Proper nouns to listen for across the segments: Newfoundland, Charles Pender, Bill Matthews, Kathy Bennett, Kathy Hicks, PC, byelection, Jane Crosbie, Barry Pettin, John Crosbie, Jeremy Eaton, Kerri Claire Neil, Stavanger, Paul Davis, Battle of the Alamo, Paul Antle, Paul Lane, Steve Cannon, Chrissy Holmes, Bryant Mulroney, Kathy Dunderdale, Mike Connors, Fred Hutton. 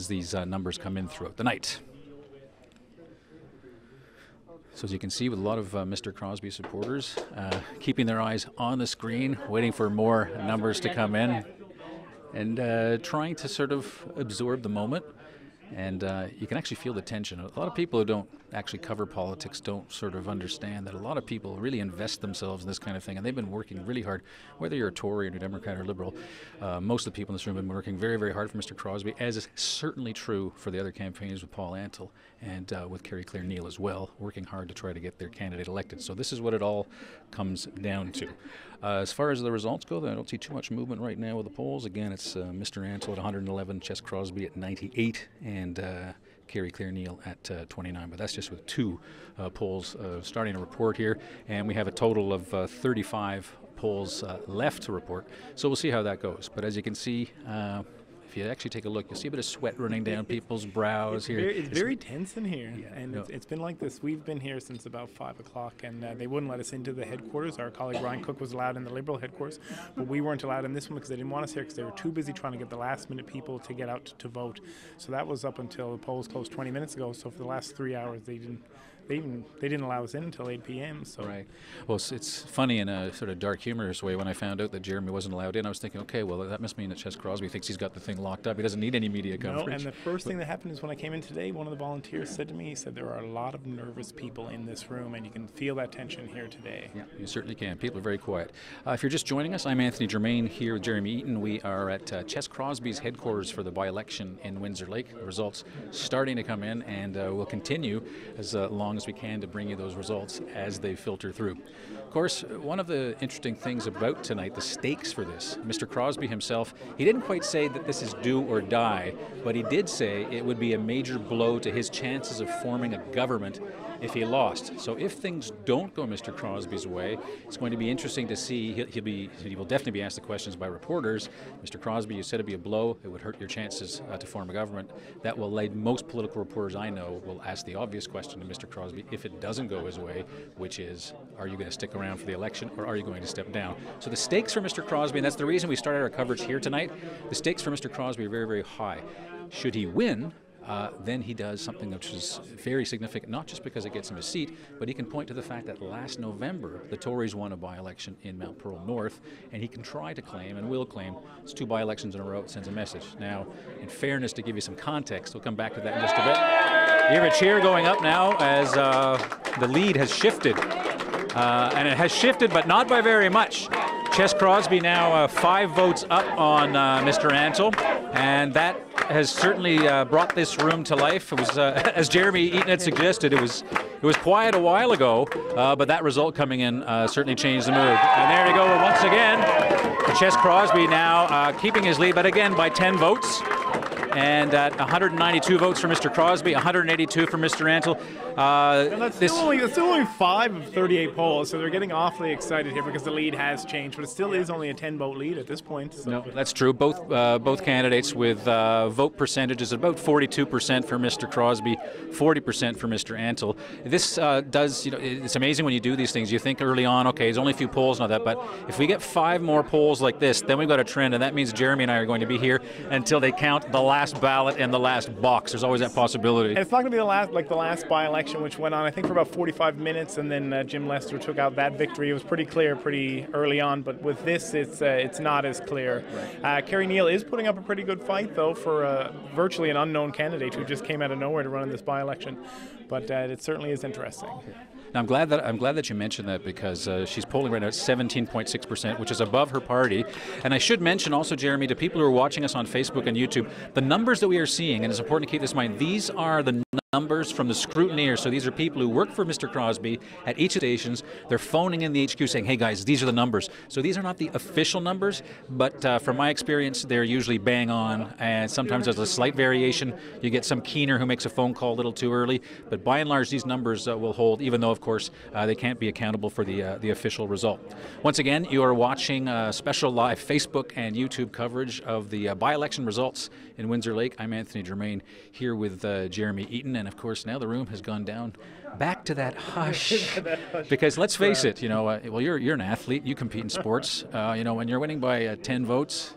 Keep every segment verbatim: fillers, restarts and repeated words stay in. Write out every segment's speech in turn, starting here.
as these uh, numbers come in throughout the night. So as you can see, with a lot of uh, Mister Crosbie supporters uh, keeping their eyes on the screen, waiting for more numbers to come in, and uh, trying to sort of absorb the moment. And uh, you can actually feel the tension. A lot of people who don't actually cover politics don't sort of understand that a lot of people really invest themselves in this kind of thing, and they've been working really hard, whether you're a Tory or a Democrat or Liberal. Uh, most of the people in this room have been working very, very hard for Mister Crosbie, as is certainly true for the other campaigners with Paul Antle and uh, with Kerri Claire Neil as well, working hard to try to get their candidate elected. So this is what it all comes down to. Uh, as far as the results go, I don't see too much movement right now with the polls. Again, it's uh, Mister Antle at one hundred eleven, Ches Crosbie at ninety-eight, and uh, Kerri Claire Neil at uh, twenty-nine. But that's just with two uh, polls uh, starting to report here. And we have a total of uh, thirty-five polls uh, left to report. So we'll see how that goes. But as you can see, uh, if you actually take a look, you'll see a bit of sweat running down people's brows. It's here. Very, it's, it's very tense in here, yeah, and no. it's, it's been like this. We've been here since about five o'clock, and uh, they wouldn't let us into the headquarters. Our colleague Ryan Cook was allowed in the Liberal headquarters, but we weren't allowed in this one because they didn't want us here because they were too busy trying to get the last-minute people to get out to vote. So that was up until the polls closed twenty minutes ago, so for the last three hours they didn't. They, even, they didn't allow us in until eight p m So. Right. Well, it's, it's funny in a sort of dark, humorous way. When I found out that Jeremy wasn't allowed in, I was thinking, okay, well, that must mean that Ches Crosbie thinks he's got the thing locked up. He doesn't need any media coverage. No, and the first but thing that happened is when I came in today, one of the volunteers said to me, he said, there are a lot of nervous people in this room, and you can feel that tension here today. Yeah, you certainly can. People are very quiet. Uh, if you're just joining us, I'm Anthony Germain here with Jeremy Eaton. We are at uh, Ches Crosbie's headquarters for the by-election in Windsor Lake. The results starting to come in, and uh, we'll continue as uh, long as we can to bring you those results as they filter through. Of course, one of the interesting things about tonight, the stakes for this, Mister Crosbie himself, he didn't quite say that this is do or die, but he did say it would be a major blow to his chances of forming a government if he lost. So if things don't go Mister Crosbie's way, it's going to be interesting to see. He'll, he'll be, he will definitely be asked the questions by reporters. Mister Crosbie, you said it'd be a blow, it would hurt your chances uh, to form a government. That will lead most political reporters I know will ask the obvious question to Mister Crosbie if it doesn't go his way, which is, are you going to stick around for the election or are you going to step down? So the stakes for Mister Crosbie, and that's the reason we started our coverage here tonight, the stakes for Mister Crosbie are very, very high. Should he win, Uh, then he does something which is very significant, not just because it gets him a seat, but he can point to the fact that last November the Tories won a by-election in Mount Pearl North, and he can try to claim and will claim it's two by-elections in a row. It sends a message. Now, in fairness, to give you some context, we'll come back to that in just a bit. You hear a cheer going up now as uh, the lead has shifted, uh, and it has shifted, but not by very much. Ches Crosbie now uh, five votes up on uh, Mister Antle, and that has certainly uh, brought this room to life. It was, uh, as Jeremy Eaton had suggested, it was it was quiet a while ago, uh, but that result coming in uh, certainly changed the mood. And there you go, once again, Ches Crosbie now uh, keeping his lead, but again by ten votes. And at one hundred ninety-two votes for Mister Crosbie, one hundred eighty-two for Mister Antle. Uh, and that's, this still only, that's still only five of thirty-eight polls, so they're getting awfully excited here because the lead has changed, but it still is only a ten-vote lead at this point. So. No, that's true. Both uh, both candidates with uh, vote percentages about forty-two percent for Mister Crosbie, forty percent for Mister Antle. This uh, does, you know, it's amazing when you do these things. You think early on, okay, there's only a few polls and all that, but if we get five more polls like this, then we've got a trend, and that means Jeremy and I are going to be here until they count the last ballot and the last box. There's always that possibility. And it's not going to be the last, like the last by-election, which went on I think for about forty-five minutes, and then uh, Jim Lester took out that victory. It was pretty clear, pretty early on. But with this, it's uh, it's not as clear. Uh, Kerri Neil is putting up a pretty good fight, though, for uh, virtually an unknown candidate who just came out of nowhere to run in this by-election. But uh, it certainly is interesting. Now, I'm glad that I'm glad that you mentioned that because uh, she's polling right now at seventeen point six percent, which is above her party. And I should mention also, Jeremy, to people who are watching us on Facebook and YouTube, the numbers that we are seeing, and it's important to keep this in mind, these are the numbers from the scrutineers. So these are people who work for Mister Crosbie at each of the stations. They're phoning in the H Q saying, hey guys, these are the numbers. So these are not the official numbers, but uh, from my experience, they're usually bang on, and sometimes there's a slight variation. You get some keener who makes a phone call a little too early, but by and large, these numbers uh, will hold, even though, of course, uh, they can't be accountable for the, uh, the official result. Once again, you are watching uh, special live Facebook and YouTube coverage of the uh, by-election results in Windsor Lake. I'm Anthony Germain here with uh, Jeremy Eaton, and of course now the room has gone down back to that hush, because let's face it, you know, uh, well, you're you're an athlete, you compete in sports, uh, you know, when you're winning by uh, ten votes.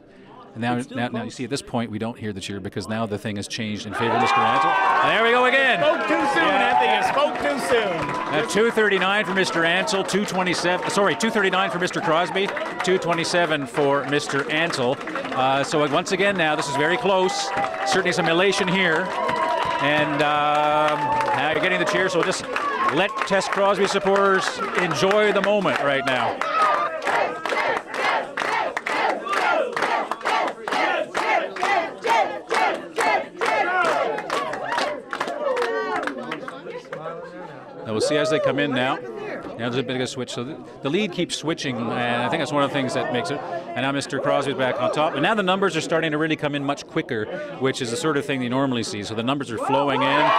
And now, now, now you see at this point we don't hear the cheer because now the thing has changed in favor of Mister Antle. There we go again. Spoke too soon, yeah. Anthony. You spoke too soon. Now two thirty-nine for Mister Antle, two twenty-seven. Sorry, two thirty-nine for Mister Crosbie, two twenty-seven for Mister Antle. Uh, so once again, now this is very close. Certainly some elation here, and um, now you're getting the cheer. So just let Ches Crosbie supporters enjoy the moment right now. We'll see as they come in now. Now there's a bit of a switch. So the, the lead keeps switching, and I think that's one of the things that makes it. And now Mister Crosbie's back on top. And now the numbers are starting to really come in much quicker, which is the sort of thing you normally see. So the numbers are flowing in.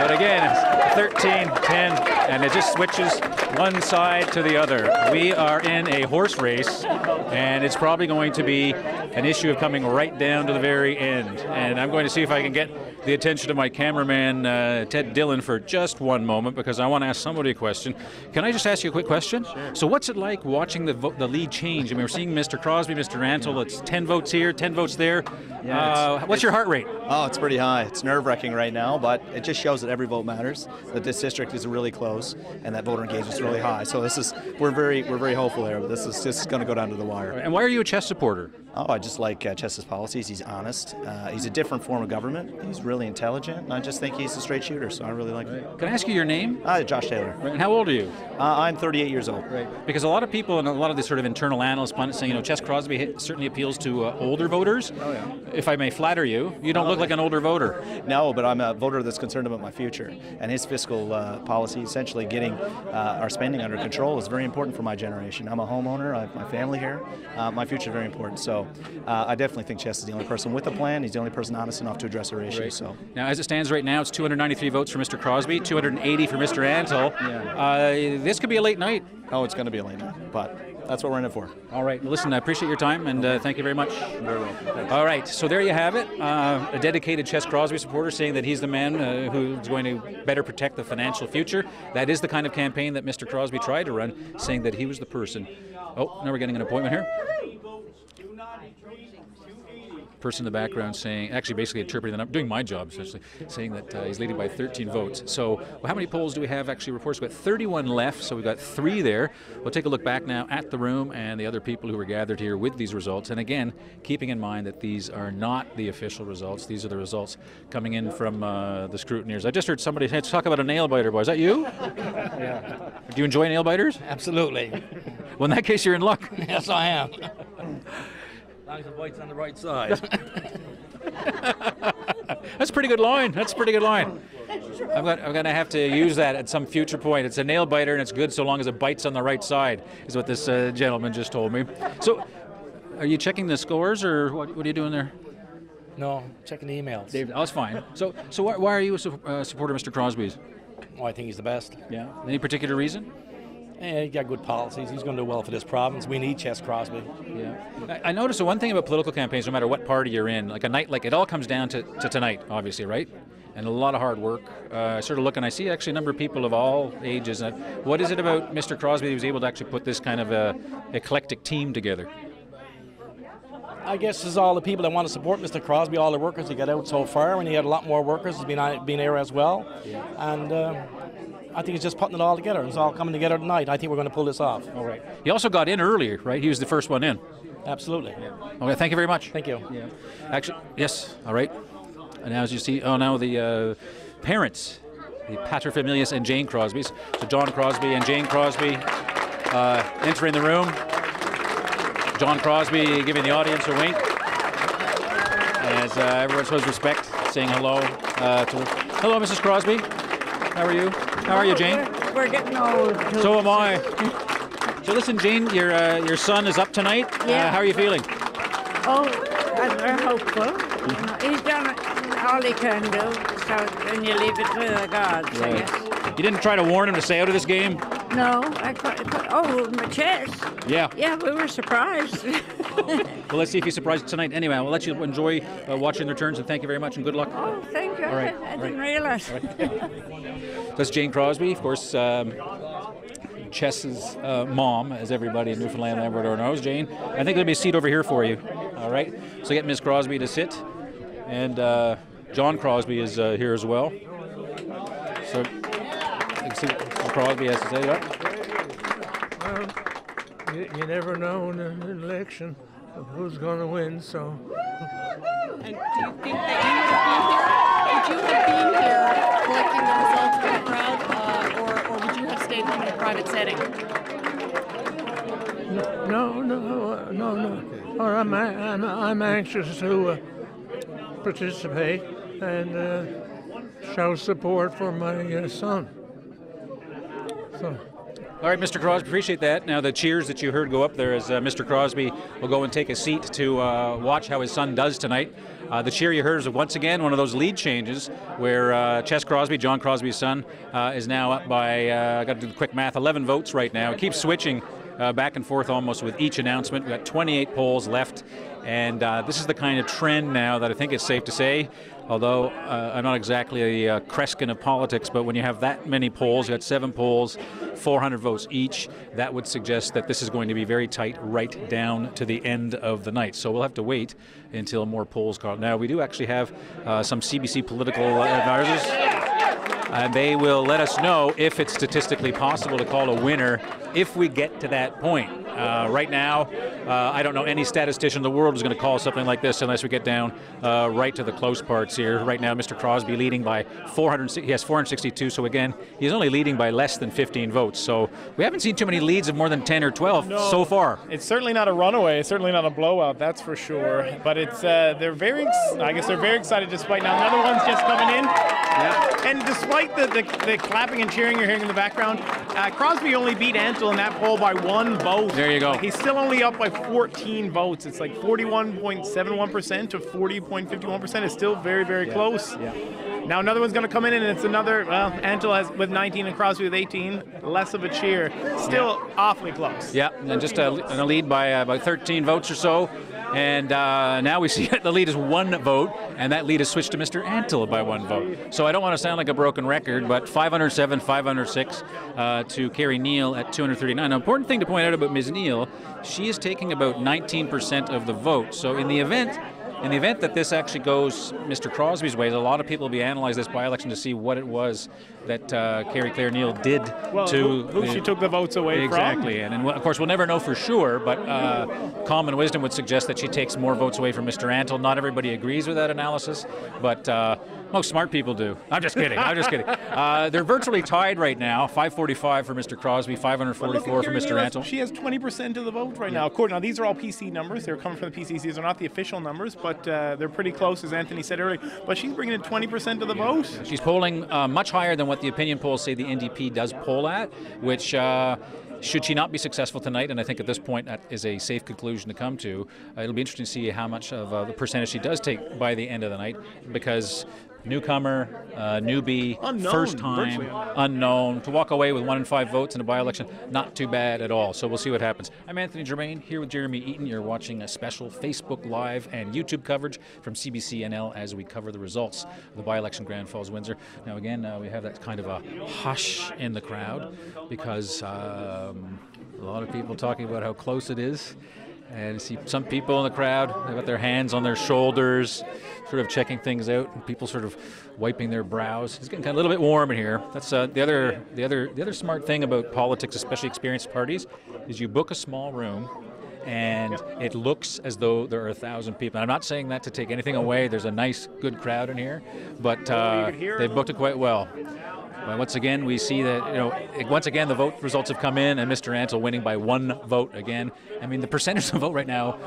But again, thirteen, ten, and it just switches one side to the other. We are in a horse race, and it's probably going to be an issue of coming right down to the very end. And I'm going to see if I can get the attention of my cameraman, uh, Ted Dillon, for just one moment, because I want to ask somebody a question. Can I just ask you a quick question? Sure. So what's it like watching the, the lead change? I mean, we're seeing Mister Crosbie, Mister Antle, yeah. It's ten votes here, ten votes there. Yeah, uh, it's, what's it's, your heart rate? Oh, it's pretty high. It's nerve-wracking right now, but it just shows that every vote matters, that this district is really close, and that voter engagement is really high. So this is, we're very, we're very hopeful here, but this is just going to go down to the wire. And why are you a Ches supporter? Oh, I just like uh, Ches's policies. He's honest. Uh, he's a different form of government. He's really intelligent, and I just think he's a straight shooter, so I really like him. Can I ask you your name? Uh, Josh Taylor. Right. And how old are you? Uh, I'm thirty-eight years old. Right. Because a lot of people and a lot of the sort of internal analysts saying, you know, Ches Crosbie certainly appeals to uh, older voters. Oh, yeah. If I may flatter you, you don't oh, look like an older voter. No, but I'm a voter that's concerned about my future, and his fiscal uh, policy, essentially getting uh, our spending under control, is very important for my generation. I'm a homeowner. I have my family here. Uh, my future is very important. So uh, I definitely think Ches is the only person with a plan. He's the only person honest enough to address our issues. Right. So now, as it stands right now, it's two hundred ninety-three votes for Mister Crosbie, two hundred eighty for Mister Antle. Yeah. Uh, this could be a late night. Oh, it's going to be a late night, but that's what we're in it for. All right. Listen, I appreciate your time, and uh, thank you very much. Very well. All right. So there you have it. Uh, a dedicated Ches Crosbie supporter saying that he's the man uh, who's going to better protect the financial future. That is the kind of campaign that Mister Crosbie tried to run, saying that he was the person. Oh, now we're getting an appointment here. Person in the background saying, actually basically interpreting that I'm doing my job essentially, saying that uh, he's leading by thirteen votes. So well, how many polls do we have actually reports? We've got thirty-one left, so we've got three there. We'll take a look back now at the room and the other people who were gathered here with these results. And again, keeping in mind that these are not the official results. These are the results coming in from uh, the scrutineers. I just heard somebody talk about a nail biter, boy. Is that you? Yeah. Do you enjoy nail biters? Absolutely. Well, in that case, you're in luck. Yes, I am. As long as the white's on the right side. That's a pretty good line. That's a pretty good line. I'm going I'm to have to use that at some future point. It's a nail biter, and it's good so long as it bites on the right side, is what this uh, gentleman just told me. So are you checking the scores, or what, what are you doing there? No, I'm checking the emails. David, oh, that's fine. So, so why, why are you a su uh, supporter of Mister Crosbie's? Well, I think he's the best. Yeah. Any particular reason? Yeah, he's got good policies. He's going to do well for this province. We need Ches Crosbie. Yeah. I, I noticed the one thing about political campaigns, no matter what party you're in, like a night, like it all comes down to, to tonight, obviously, right? And a lot of hard work. Uh, I sort of look and I see actually a number of people of all ages. And what is it about Mister Crosbie that he was able to actually put this kind of a eclectic team together? I guess it's all the people that want to support Mister Crosbie, all the workers that got out so far, and he had a lot more workers that's been, been there as well. Yeah. And Uh, I think it's just putting it all together. It's all coming together tonight. I think we're going to pull this off. All right. He also got in earlier, right? He was the first one in. Absolutely. Yeah. Okay. Thank you very much. Thank you. Yeah. Actually, yes. All right. And now, as you see, oh, now the uh, parents, the paterfamilias and Jane Crosbie's. So John Crosbie and Jane Crosbie uh, entering the room. John Crosbie giving the audience a wink as uh, everyone shows respect, saying hello uh, to hello, Missus Crosbie. How are you? How are you, Jane? We're, we're getting old. So am I. So listen, Jane, your uh, your son is up tonight. Yeah. Uh, how are you feeling? Oh, I'm very hopeful. Mm-hmm. He's done all he can do, so then you leave it to the gods, right. I guess. You didn't try to warn him to stay out of this game? No. I oh, my chest. Yeah. Yeah, we were surprised. Well, let's see if he's surprised tonight. Anyway, I'll let you enjoy uh, watching the returns, and thank you very much, and good luck. Oh, thank you. All right. I, I didn't right. realize. All right. That's Jane Crosbie, of course, um, Ches's uh, mom, as everybody in Newfoundland and Labrador knows, Jane, I think there'll be a seat over here for you. All right. So get Miss Crosbie to sit. And uh, John Crosbie is uh, here as well. So let's see what Crosbie has to say. Yep. Well, you, you never know in an election of who's going to win, so. And do you think that you would be here, would you have been here collecting the results for the crowd, uh, or, or would you have stayed home in a private setting? No, no, no, no, no. Or I'm, I'm, I'm anxious to uh, participate and uh, show support for my uh, son. So. All right, Mister Crosbie, appreciate that. Now the cheers that you heard go up there as uh, Mister Crosbie will go and take a seat to uh, watch how his son does tonight. Uh, the cheer you heard is once again one of those lead changes where uh, Ches Crosbie, John Crosbie's son, uh, is now up by, uh, I got to do the quick math, eleven votes right now. It keeps switching uh, back and forth almost with each announcement. We've got twenty-eight polls left, and uh, this is the kind of trend now that I think it's safe to say, although uh, I'm not exactly a uh, Kreskin of politics, but when you have that many polls, you got seven polls, four hundred votes each, that would suggest that this is going to be very tight right down to the end of the night. So we'll have to wait until more polls call. Now, we do actually have uh, some C B C political uh, advisors, and they will let us know if it's statistically possible to call a winner if we get to that point. Uh, right now, uh, I don't know any statistician in the world is going to call something like this unless we get down uh, right to the close parts here. Right now, Mister Crosbie leading by four hundred, he has four hundred sixty-two, so again, he's only leading by less than fifteen votes. So we haven't seen too many leads of more than ten or twelve no, so far. It's certainly not a runaway, it's certainly not a blowout, that's for sure. But it's uh, they're very, I guess they're very excited despite now. Another one's just coming in. Yeah. And despite the, the, the clapping and cheering you're hearing in the background, uh, Crosbie only beat Antle in that poll by one vote. There you go. He's still only up by fourteen votes. It's like forty-one point seven one percent to forty point five one percent. It's still very, very yeah. close. Yeah. Now another one's going to come in, and it's another, well, Antle has with nineteen and Crosbie with eighteen. Less of a cheer. Still yeah. awfully close. Yeah, and just a, and a lead by uh, by thirteen votes or so. And uh, now we see the lead is one vote, and that lead has switched to Mister Antle by one vote. So I don't want to sound like a broken record, but five hundred seven, five hundred six uh, to Kerri Neil at two hundred thirty-nine. An important thing to point out about Miz Neil, she is taking about nineteen percent of the vote. So in the event, in the event that this actually goes Mister Crosbie's way, a lot of people will be analyzing this by-election to see what it was that uh, Kerri Claire Neil did well, to... Who, who the, she took the votes away exactly. from. Exactly, and, and of course we'll never know for sure, but uh, common wisdom would suggest that she takes more votes away from Mister Antle. Not everybody agrees with that analysis, but uh, most smart people do. I'm just kidding, I'm just kidding. Uh, they're virtually tied right now, five forty-five for Mister Crosbie, five forty-four for Mister Antle. She has twenty percent of the vote right yeah. now. According, now, these are all P C numbers. They're coming from the P C C. These are not the official numbers, but But uh, they're pretty close, as Anthony said earlier. But she's bringing in twenty percent of the vote. Yeah, yeah. She's polling uh, much higher than what the opinion polls say the N D P does poll at, which uh, should she not be successful tonight, and I think at this point that is a safe conclusion to come to, uh, it'll be interesting to see how much of uh, the percentage she does take by the end of the night, because newcomer, uh, newbie, unknown, first time, virtually. unknown, to walk away with one in five votes in a by-election, not too bad at all. So we'll see what happens. I'm Anthony Germain here with Jeremy Eaton. You're watching a special Facebook Live and YouTube coverage from C B C N L as we cover the results of the by-election Grand Falls Windsor. Now again, uh, we have that kind of a hush in the crowd because um, a lot of people talking about how close it is. And see some people in the crowd, they've got their hands on their shoulders, sort of checking things out, and people sort of wiping their brows. It's getting kind of a little bit warm in here. That's uh, the other, the other, the other smart thing about politics, especially experienced parties, is you book a small room, and it looks as though there are a thousand people. And I'm not saying that to take anything away. There's a nice, good crowd in here, but uh, they've booked it quite well. Well, once again, we see that, you know, once again, the vote results have come in, and Mister Antle winning by one vote again. I mean, the percentage of the vote right now,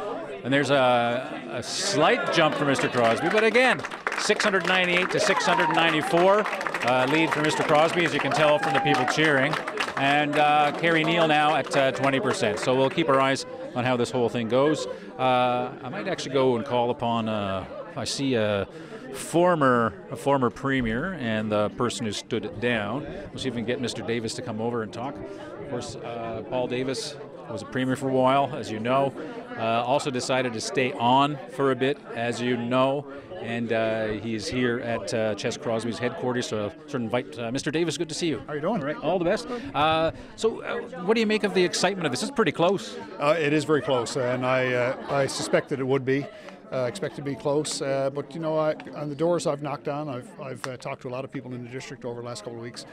and there's a, a slight jump for Mister Crosbie, but again, six hundred ninety-eight to six hundred ninety-four, uh, lead for Mister Crosbie, as you can tell from the people cheering. And uh, Kerri Neil now at uh, twenty percent. So we'll keep our eyes on how this whole thing goes. Uh, I might actually go and call upon, uh, I see a... Former, a former premier and the person who stood it down. We'll see if we can get Mister Davis to come over and talk. Of course, uh, Paul Davis was a premier for a while, as you know. uh, also decided to stay on for a bit, as you know, and uh, he's here at uh, Ches Crosbie's headquarters, so I'll sort of invite uh, Mister Davis. Good to see you. How are you doing? All right, all the best. Uh, so uh, what do you make of the excitement of this? It's pretty close. Uh, it is very close, and I, uh, I suspected it would be. Uh, expect to be close, uh, but you know, I, on the doors I've knocked on, I've, I've uh, talked to a lot of people in the district over the last couple of weeks,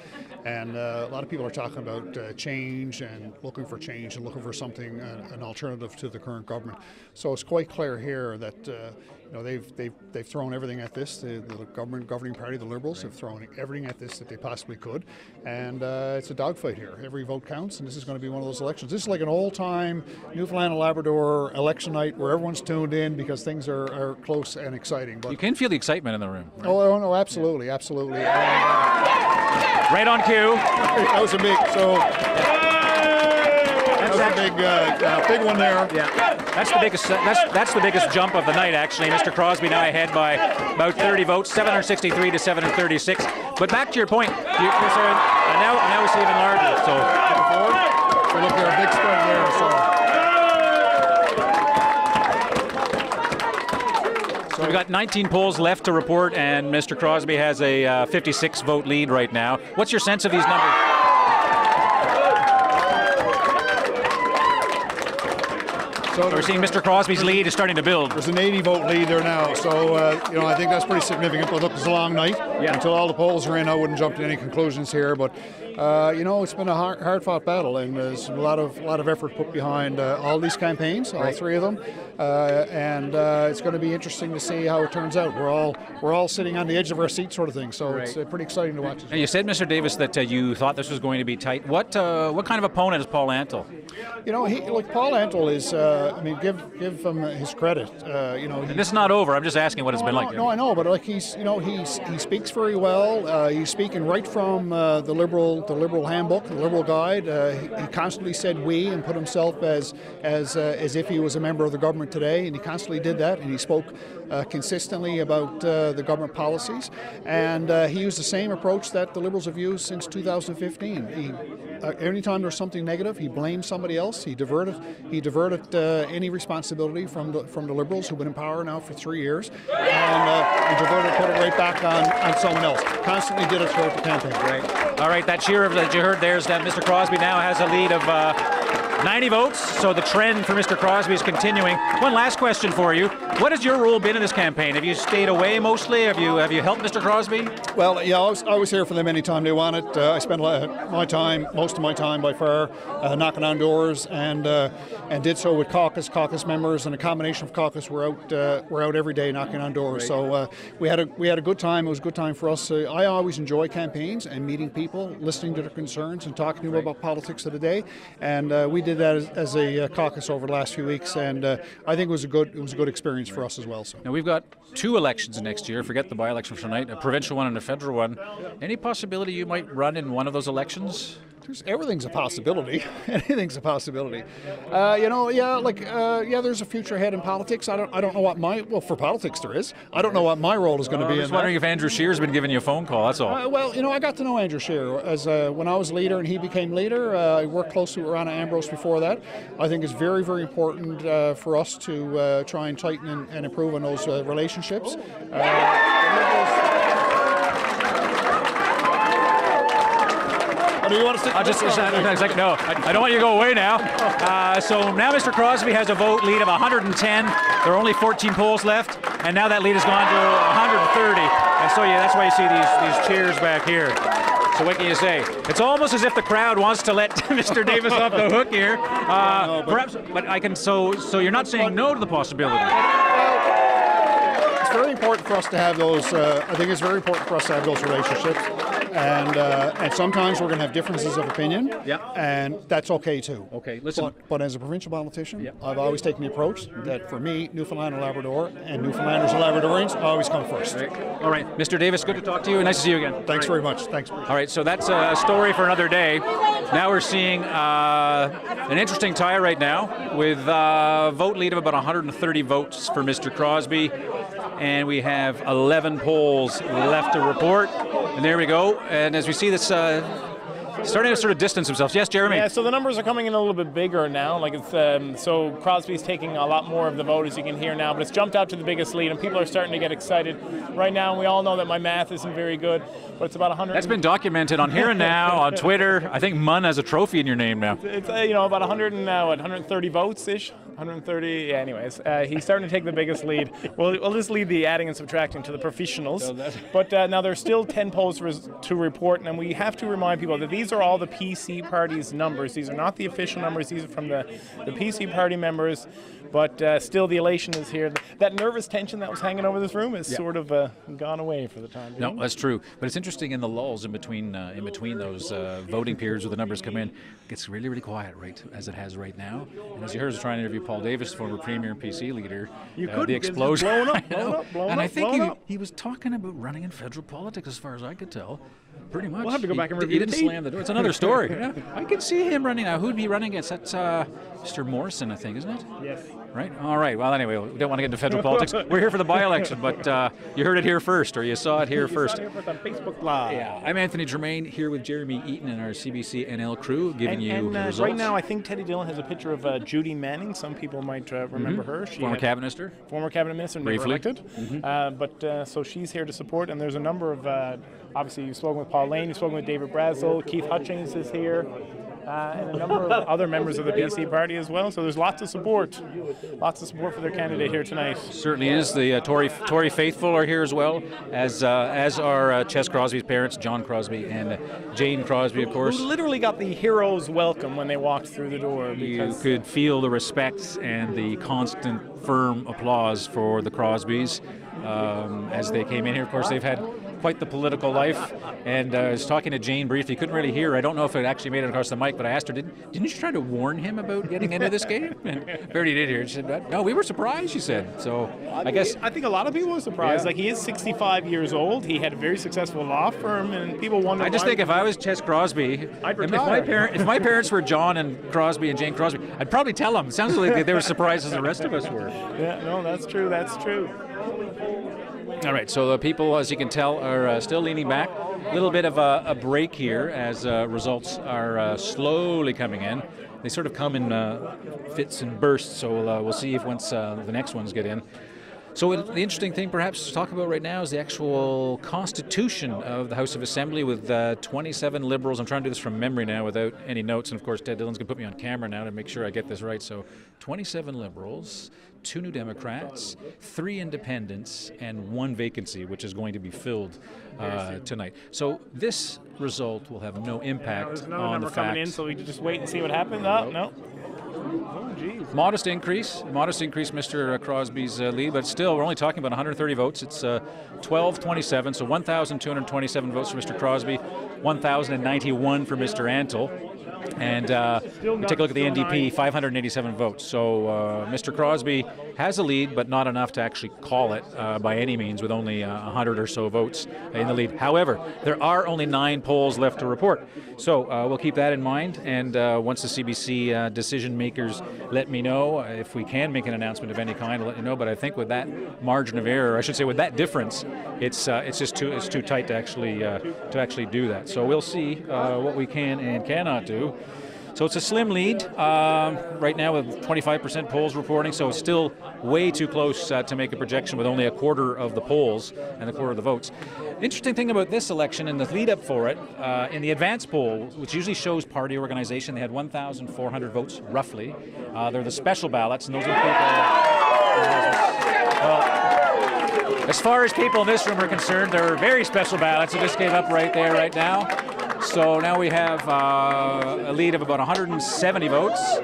and uh, a lot of people are talking about uh, change and looking for change and looking for something, uh, an alternative to the current government. So it's quite clear here that uh, you know, they've they've they've thrown everything at this. The, the government governing party, the Liberals, right, have thrown everything at this that they possibly could, and uh, it's a dogfight here. Every vote counts, and this is going to be one of those elections. This is like an old-time Newfoundland and Labrador election night where everyone's tuned in because things Are, are close and exciting. But you can feel the excitement in the room. Right? Oh, oh no, absolutely, yeah. absolutely. And, uh, right on cue. That was a big, so that's that was a big, uh, uh, big one there. Yeah, that's the biggest. That's that's the biggest jump of the night, actually. Mister Crosbie now ahead by about thirty votes, seven hundred sixty-three to seven hundred thirty-six. But back to your point, you, uh, now now we see even larger. So we're looking at a big spread there. So. So we've got nineteen polls left to report, and Mister Crosbie has a uh, fifty-six vote lead right now. What's your sense of these numbers? So we're seeing Mister Crosbie's lead is starting to build. There's an eighty vote lead there now, so uh, you know, I think that's pretty significant. But look, it's a long night. Yeah. Until all the polls are in, I wouldn't jump to any conclusions here. But uh, you know, it's been a hard, hard-fought battle, and there's a lot of lot of effort put behind uh, all these campaigns, all right. three of them, uh, and uh, it's going to be interesting to see how it turns out. We're all we're all sitting on the edge of our seat, sort of thing. So right. it's uh, pretty exciting to watch. Now, you said, Mister Davis, that uh, you thought this was going to be tight. What uh, what kind of opponent is Paul Antle? You know, he, look, Paul Antle is. Uh, I mean, give give him his credit. Uh, you know, and this is not over. I'm just asking what no, it's been no, like. No, I know, but like he's, you know, he's he speaks very well. Uh, he's speaking right from uh, the liberal the liberal handbook, the liberal guide. Uh, he, he constantly said "we" and put himself as as uh, as if he was a member of the government today, and he constantly did that. And he spoke uh, consistently about uh, the government policies, and uh, he used the same approach that the Liberals have used since two thousand fifteen. He, uh, anytime there's something negative, he blames somebody else. He diverted he diverted. Uh, Uh, any responsibility from the from the Liberals, who've been in power now for three years, and, uh, and diverted, put it right back on, on someone else. Constantly did it throughout the campaign. Right. All right, that cheer that you heard there's that Mister Crosbie now has a lead of uh, ninety votes, so the trend for Mister Crosbie is continuing. One last question for you: what has your role been in this campaign? Have you stayed away mostly? Have you have you helped Mister Crosbie? Well, yeah, I was, I was here for them anytime they wanted. Uh, I spent my time, most of my time by far, uh, knocking on doors, and uh, and did so with caucus, caucus members, and a combination of caucus were out uh, were out every day knocking on doors. Right. So uh, we had a we had a good time. It was a good time for us. Uh, I always enjoy campaigns and meeting people, listening to their concerns, and talking to them about politics of the day. And uh, we did that as, as a uh, caucus over the last few weeks, and uh, I think it was a good it was a good experience for us as well. So now we've got two elections next year. Forget the by-election for tonight, a provincial one and a federal one. Any possibility you might run in one of those elections? There's, everything's a possibility. Anything's a possibility. Uh, you know, yeah, like uh, yeah. There's a future ahead in politics. I don't, I don't know what my well for politics there is. I don't know what my role is going to be. I was wondering if Andrew Scheer's been giving you a phone call. That's all. Uh, well, you know, I got to know Andrew Scheer as uh, when I was leader and he became leader. Uh, I worked closely with Rona Ambrose before that. I think it's very, very important uh, for us to uh, try and tighten and, and improve on those uh, relationships. Uh, Do you want to stick I'll just, like, no, I, I don't want you to go away now. Uh, so now Mister Crosbie has a vote lead of one hundred ten. There are only fourteen polls left, and now that lead has gone to one hundred thirty. And so, yeah, that's why you see these, these cheers back here. So what can you say? It's almost as if the crowd wants to let Mister Davis off the hook here. Uh, no, but perhaps, but I can, so, so you're not saying no to the possibility. It's very important for us to have those, uh, I think it's very important for us to have those relationships. And uh, and sometimes we're going to have differences of opinion, yep. and that's okay too. Okay, listen. But, but as a provincial politician, yep. I've always taken the approach that for me, Newfoundland and Labrador, and Newfoundlanders and Labradorians always come first. All right, All right. Mister Davis, good to talk to you, and nice to see you again. Thanks right. very much. Thanks. All right, so that's a story for another day. Now we're seeing uh, an interesting tie right now with a vote lead of about one hundred thirty votes for Mister Crosbie, and we have eleven polls left to report. And there we go. And as we see this uh, starting to sort of distance themselves. Yes, Jeremy? Yeah, so the numbers are coming in a little bit bigger now. Like it's um, so Crosbie's taking a lot more of the vote, as you can hear now, but it's jumped out to the biggest lead, and people are starting to get excited right now. And we all know that my math isn't very good, but it's about one hundred. That's been documented on Here and Now, on Twitter. I think Munn has a trophy in your name now. It's, uh, you know, about one hundred and uh, what, one hundred thirty votes-ish. one hundred thirty, yeah, anyways. Uh, he's starting to take the biggest lead. We'll, we'll just leave the adding and subtracting to the professionals. But uh, now there's still ten polls to report, and we have to remind people that these are all the P C Party's numbers. These are not the official numbers. These are from the, the P C Party members. But uh, still, the elation is here. That nervous tension that was hanging over this room is yeah. sort of uh, gone away for the time being. No, that's true. But it's interesting in the lulls in between uh, in between those uh, voting periods where the numbers come in, it gets really, really quiet, right, as it has right now. And as you heard, I was trying to interview Paul Davis, former Premier and P C leader. You uh, could. The explosion. Blown up, blown up, blown up. And I think he, up. he was talking about running in federal politics, as far as I could tell. Pretty much. We'll have to go he, back and review. He didn't slam the door. It's another story. Yeah. I can see him running. Now, who'd be running against? That's uh, Mister Morrison, I think, isn't it? Yes. Right? All right. Well, anyway, we don't want to get into federal politics. We're here for the by-election, but uh, you heard it here first, or you saw it here you first. Saw it here first on Facebook Live. Yeah. I'm Anthony Germain, here with Jeremy Eaton and our C B C N L crew, giving and, you and, uh, the results. Right now, I think Teddy Dillon has a picture of uh, Judy Manning. Some people might uh, remember mm-hmm. her. She former cabinet minister. Former cabinet minister, never Briefly. elected. Mm-hmm. uh, but uh, so she's here to support, and there's a number of, uh, obviously, you've spoken with Paul Lane, you've spoken with David Brazzle, Keith Hutchings is here. Uh, and a number of other members of the P C Party as well. So there's lots of support, lots of support for their candidate here tonight. Certainly is. The uh, Tory Tory faithful are here as well, as uh, as are uh, Ches Crosbie's parents, John Crosbie and uh, Jane Crosbie, of course. Who literally got the hero's welcome when they walked through the door. You could feel the respect and the constant, firm applause for the Crosbies um, as they came in here. Of course, they've had quite the political life, and uh, I was talking to Jane briefly. Couldn't really hear. I don't know if it actually made it across the mic, but I asked her, didn't, didn't you try to warn him about getting into this game? And Verdi did hear. She said, no, we were surprised, she said. So I guess... I think a lot of people were surprised. Yeah. Like, he is sixty-five years old. He had a very successful law firm, and people wondered... I just think if I was Ches Crosbie, I'd if, my parent, if my parents were John and Crosbie and Jane Crosbie, I'd probably tell them. It sounds like they were surprised as the rest of us were. Yeah, no, that's true. That's true. All right, so the people, as you can tell, are uh, still leaning back. A little bit of a, a break here as uh, results are uh, slowly coming in. They sort of come in uh, fits and bursts, so we'll, uh, we'll see if once uh, the next ones get in. So it, the interesting thing perhaps to talk about right now is the actual constitution of the House of Assembly with uh, twenty-seven Liberals. I'm trying to do this from memory now without any notes, and of course Ted Dillon's going to put me on camera now to make sure I get this right. So twenty-seven Liberals, two New Democrats, three Independents, and one vacancy, which is going to be filled uh, tonight. So this result will have no impact yeah, on the fact. There's another number coming in, so we can just wait and see what happens. Oh, no. Oh, geez. Modest increase, modest increase, Mister Crosbie's uh, lead, but still, we're only talking about one hundred thirty votes. It's uh, twelve twenty-seven, so one thousand two hundred twenty-seven votes for Mister Crosbie, one thousand ninety-one for Mister Antle. And uh, we take a look at the N D P, five hundred eighty-seven votes. So uh, Mister Crosbie has a lead, but not enough to actually call it uh, by any means, with only uh, one hundred or so votes in the lead. However, there are only nine polls left to report. So uh, we'll keep that in mind. And uh, once the C B C uh, decision makers let me know, if we can make an announcement of any kind, I'll let you know. But I think with that margin of error, I should say with that difference, it's uh, it's just too it's too tight to actually uh, to actually do that. So we'll see uh, what we can and cannot do. So it's a slim lead um, right now with twenty-five percent polls reporting, so it's still way too close uh, to make a projection with only a quarter of the polls and a quarter of the votes. Interesting thing about this election and the lead up for it, uh, in the advance poll, which usually shows party organization, they had one thousand four hundred votes roughly. Uh, they're the special ballots, and those include uh, as far as people in this room are concerned, there are very special ballots. It just gave up right there right now. So now we have uh, a lead of about one hundred seventy votes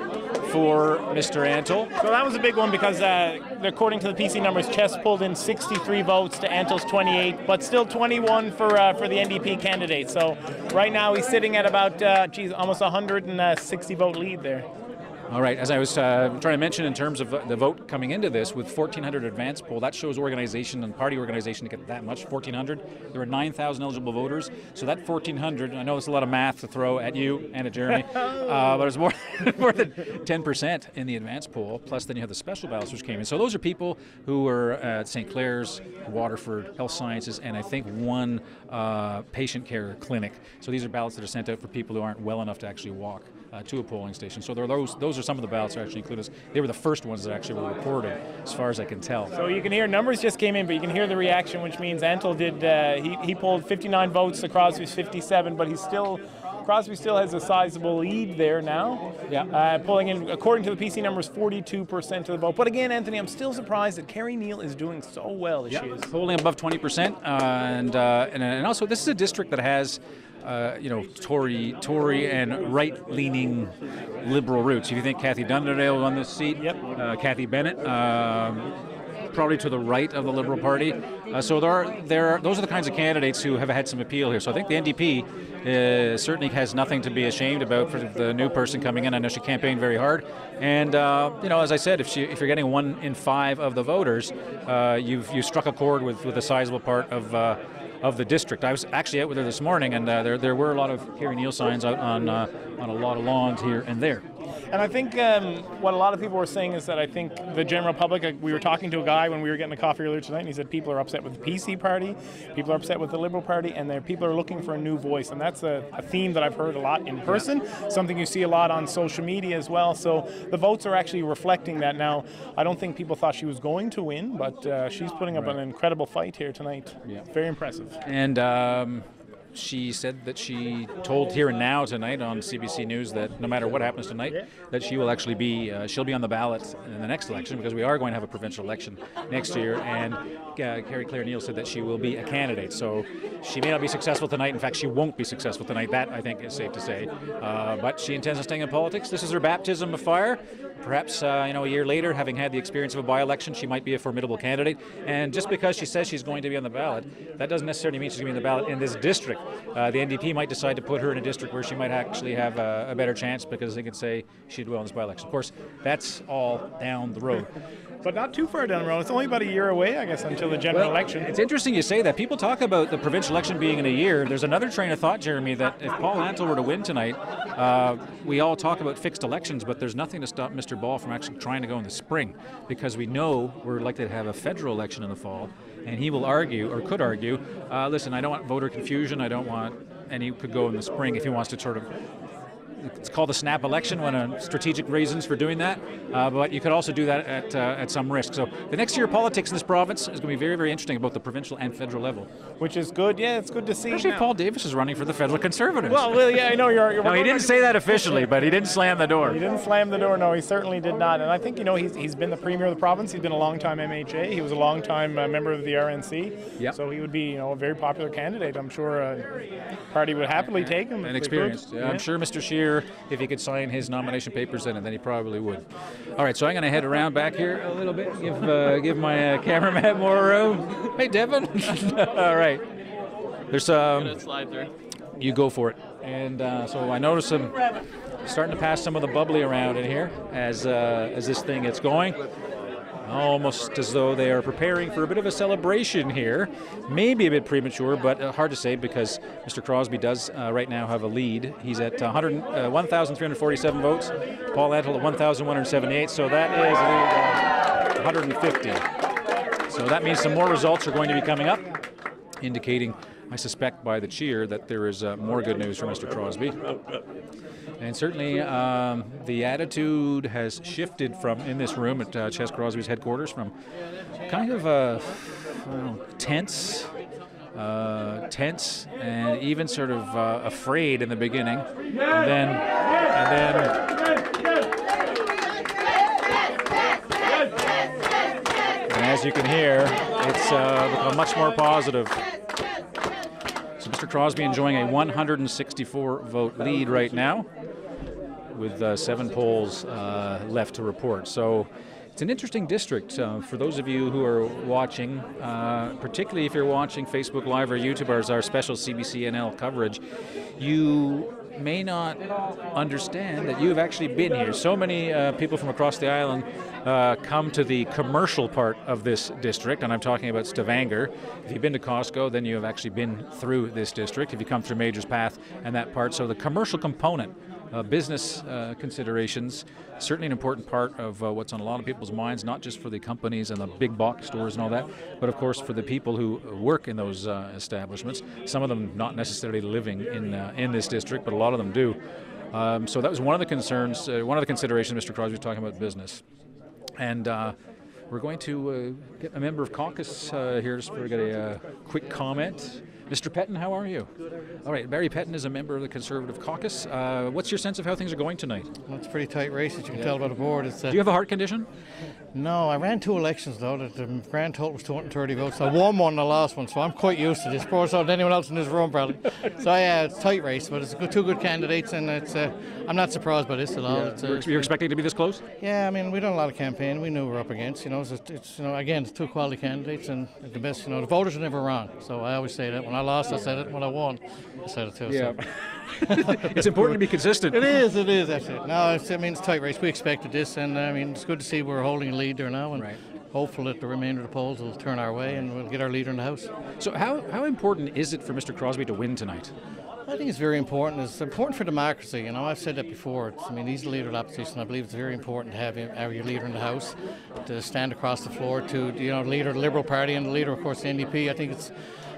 for Mister Antle. So that was a big one because uh, according to the P C numbers, Ches pulled in sixty-three votes to Antle's twenty-eight, but still twenty-one for uh, for the N D P candidate. So right now he's sitting at about, uh, geez, almost one hundred sixty vote lead there. All right, as I was uh, trying to mention in terms of the vote coming into this, with fourteen hundred advance poll, that shows organization and party organization to get that much, fourteen hundred. There were nine thousand eligible voters, so that fourteen hundred, I know it's a lot of math to throw at you and at Jeremy, uh, but it was more, more than ten percent in the advance poll, plus then you have the special ballots which came in. So those are people who were at Saint Clair's, Waterford, Health Sciences, and I think one uh, patient care clinic. So these are ballots that are sent out for people who aren't well enough to actually walk Uh, to a polling station. So there are those, those are some of the ballots that actually include us. They were the first ones that actually were reported, as far as I can tell. So you can hear numbers just came in, but you can hear the reaction, which means Antle did, uh, he, he polled fifty-nine votes to Crosbie's fifty-seven, but he's still, Crosbie still has a sizable lead there now. Yeah. Uh, pulling in, according to the P C numbers, forty-two percent of the vote. But again, Anthony, I'm still surprised that Kerri Neil is doing so well as yeah. she is. Polling above twenty percent, uh, and, uh, and, and also this is a district that has Uh, you know, Tory, Tory, and right-leaning liberal roots. If you think Kathy Dunderdale will won this seat, yep. uh, Kathy Bennett, um, probably to the right of the Liberal Party. Uh, so there are, there are, those are the kinds of candidates who have had some appeal here. So I think the N D P uh, certainly has nothing to be ashamed about for the new person coming in. I know she campaigned very hard, and uh, you know, as I said, if she, if you're getting one in five of the voters, uh, you've you struck a chord with with a sizable part of. Uh, of the district. I was actually out with her this morning, and uh, there, there were a lot of Kerri Neil signs out on, uh, on a lot of lawns here and there. And I think um, what a lot of people were saying is that I think the general public, uh, we were talking to a guy when we were getting a coffee earlier tonight, and he said people are upset with the P C party, people are upset with the Liberal Party, and their people are looking for a new voice. And that's a, a theme that I've heard a lot in person, yeah. something you see a lot on social media as well. So the votes are actually reflecting that now. I don't think people thought she was going to win, but uh, she's putting up right. an incredible fight here tonight. Yeah. Very impressive. And. Um, She said that she told Here and Now tonight on C B C News that no matter what happens tonight, that she will actually be, uh, she'll be on the ballot in the next election, because we are going to have a provincial election next year, and uh, Kerri Claire Neil said that she will be a candidate. So she may not be successful tonight. In fact, she won't be successful tonight. That, I think, is safe to say. Uh, but she intends on staying in politics. This is her baptism of fire. Perhaps, uh, you know, a year later, having had the experience of a by-election, she might be a formidable candidate. And just because she says she's going to be on the ballot, that doesn't necessarily mean she's going to be on the ballot in this district. Uh, the N D P might decide to put her in a district where she might actually have a, a better chance, because they could say she did well in this by-election. Of course, that's all down the road. But not too far down the road. It's only about a year away, I guess, until the general well, election. It's interesting you say that. People talk about the provincial election being in a year. There's another train of thought, Jeremy, that if Paul Antle were to win tonight, uh, we all talk about fixed elections, but there's nothing to stop Mister Ball from actually trying to go in the spring, because we know we're likely to have a federal election in the fall. And he will argue, or could argue, uh, listen, I don't want voter confusion. I don't want, and he could go in the spring if he wants to sort of, it's called the snap election, one of strategic reasons for doing that. Uh, but you could also do that at, uh, at some risk. So the next year of politics in this province is going to be very, very interesting, both the provincial and federal level. Which is good. Yeah, it's good to see. Actually, Paul Davis is running for the federal Conservatives. Well, well yeah, I know you're... you're no, he didn't say that officially, but he didn't slam the door. He didn't slam the door. No, he certainly did not. And I think, you know, he's, he's been the premier of the province. He's been a long-time M H A. He was a long-time uh, member of the R N C. Yep. So he would be, you know, a very popular candidate. I'm sure a party would happily and, take him. And experienced. Yeah, yeah. I'm sure Mister Scheer, if he could sign his nomination papers in, and then he probably would. All right, so I'm going to head around back here a little bit, give uh, give my uh, cameraman more room. Hey, Devin. All right. There's um. You go for it. And uh, so I noticed him starting to pass some of the bubbly around in here as uh, as this thing gets going. Almost as though they are preparing for a bit of a celebration here. Maybe a bit premature, but uh, hard to say, because Mister Crosbie does uh, right now have a lead. He's at uh, one thousand three hundred forty-seven votes. Paul Antle at one thousand one hundred seventy-eight, so that is uh, one hundred fifty. So that means some more results are going to be coming up, indicating, I suspect by the cheer, that there is uh, more good news for Mister Crosbie. And certainly um, the attitude has shifted from in this room at uh, Ches Crosbie's headquarters from kind of uh, I don't know, tense, uh, tense, and even sort of uh, afraid in the beginning, and then, and then, and as you can hear, it's uh, much more positive. So Mister Crosbie enjoying a one hundred sixty-four vote lead right now, with uh, seven polls uh, left to report. So it's an interesting district uh, for those of you who are watching, uh, particularly if you're watching Facebook Live or YouTube, or our special C B C N L coverage. You may not understand that you've actually been here. So many uh, people from across the island uh, come to the commercial part of this district, and I'm talking about Stavanger. If you've been to Costco, then you have actually been through this district, if you come through Major's Path and that part. So the commercial component, uh, business uh, considerations, certainly an important part of uh, what's on a lot of people's minds, not just for the companies and the big box stores and all that, but of course for the people who work in those uh, establishments, some of them not necessarily living in uh, in this district, but a lot of them do. Um, so that was one of the concerns, uh, one of the considerations Mister Crosbie was talking about business. And uh, we're going to uh, get a member of caucus uh, here just for a uh, quick comment. Mister Pettin, how are you? All right, Barry Pettin is a member of the Conservative Caucus. Uh, what's your sense of how things are going tonight? Well, it's a pretty tight race, as you can tell by the board. It's, uh, do you have a heart condition? No, I ran two elections, though. The grand total was two hundred thirty votes. I won one in the last one, so I'm quite used to this. More so than anyone else in this room, probably. So, yeah, it's a tight race, but it's good, two good candidates, and it's, uh, I'm not surprised by this at all. Yeah. It's, uh, you're, you're expecting it to be this close? Yeah, I mean, we've done a lot of campaign. We knew we were up against, you know, it's, it's, you know, again, it's two quality candidates, and the best, you know, the voters are never wrong. So I always say that. When I lost, I said it. When I won, I said it too. Yeah. It's important to be consistent. It is, it is, that's it. No, it's, I mean, it's a tight race. We expected this, and I mean, it's good to see we're holding a lead there now, and right. Hopeful that the remainder of the polls will turn our way, and we'll get our leader in the House. So how, how important is it for Mister Crosbie to win tonight? I think it's very important. It's important for democracy. You know, I've said that before. It's, I mean, he's the leader of the opposition. I believe it's very important to have, have your leader in the House, to stand across the floor to, you know, leader of the Liberal Party and the leader, of course, the N D P. I think it's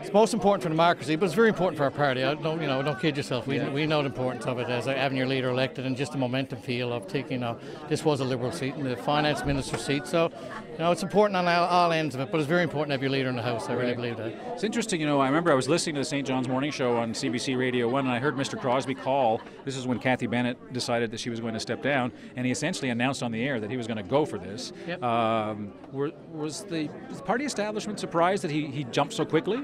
It's most important for democracy, but it's very important for our party. I don't, you know, don't kid yourself. We, yeah. we know the importance of it as having your leader elected, and just the momentum feel of taking. You know, this was a Liberal seat and the finance minister seat, so you know it's important on all, all ends of it. But it's very important to have your leader in the House. I right. really believe that. It's interesting, you know. I remember I was listening to the Saint John's morning show on C B C Radio One, and I heard Mister Crosbie call. This is when Kathy Bennett decided that she was going to step down, and he essentially announced on the air that he was going to go for this. Yep. Um, were, was the party establishment surprised that he he jumped so quickly?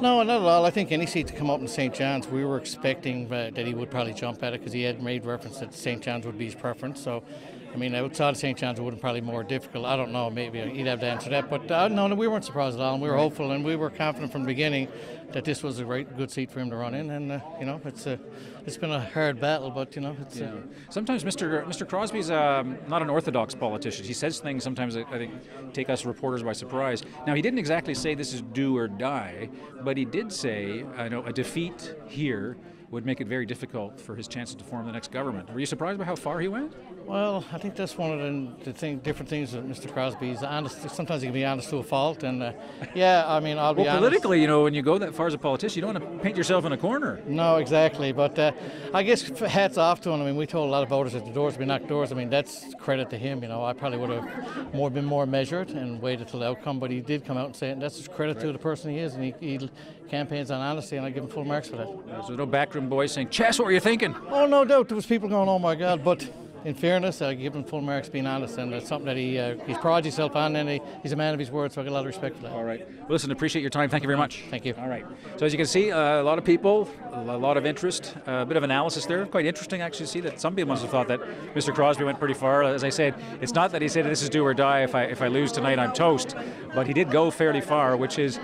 No, not at all. I think any seat to come up in Saint John's, we were expecting uh, that he would probably jump at it, because he had made reference that Saint John's would be his preference. So, I mean, outside of Saint John's, it would have probably more difficult. I don't know. Maybe he'd have to answer that. But uh, no, no, we weren't surprised at all. And we were hopeful, and we were confident from the beginning that this was a great, good seat for him to run in. And uh, you know, it's a, it's been a hard battle, but you know, it's. Yeah. Uh, sometimes Mister Mister Crosbie's um, not an orthodox politician. He says things sometimes that I think take us reporters by surprise. Now, he didn't exactly say this is do or die, but he did say, I know, a defeat here would make it very difficult for his chances to form the next government. Were you surprised by how far he went? Well, I think that's one of the, the thing, different things that Mister Crosbie is honest. Sometimes he can be honest to a fault, and uh, yeah, I mean, I'll be well, honest. Politically, you know, when you go that far as a politician, you don't want to paint yourself in a corner. No, exactly. But uh, I guess hats off to him. I mean, we told a lot of voters at the doors, we knocked doors. I mean, that's credit to him. You know, I probably would have more been more measured and waited till the outcome, but he did come out and say it. And that's credit right. to the person he is, and he, he campaigns on honesty, and I give him full marks for that. Yeah, so no back. Boys saying, Ches, what were you thinking? Oh, no doubt. There was people going, oh, my God. But in fairness, I give him full marks being honest, and that's something that he uh, he's prides himself on, and he, he's a man of his word, so I get a lot of respect for that. All right. Well, listen, appreciate your time. Thank you very much. Thank you. All right. So as you can see, uh, a lot of people, a lot of interest, a bit of analysis there. Quite interesting, actually, to see that some people must have thought that Mister Crosbie went pretty far. As I said, it's not that he said this is do or die. If I, if I lose tonight, I'm toast. But he did go fairly far, which is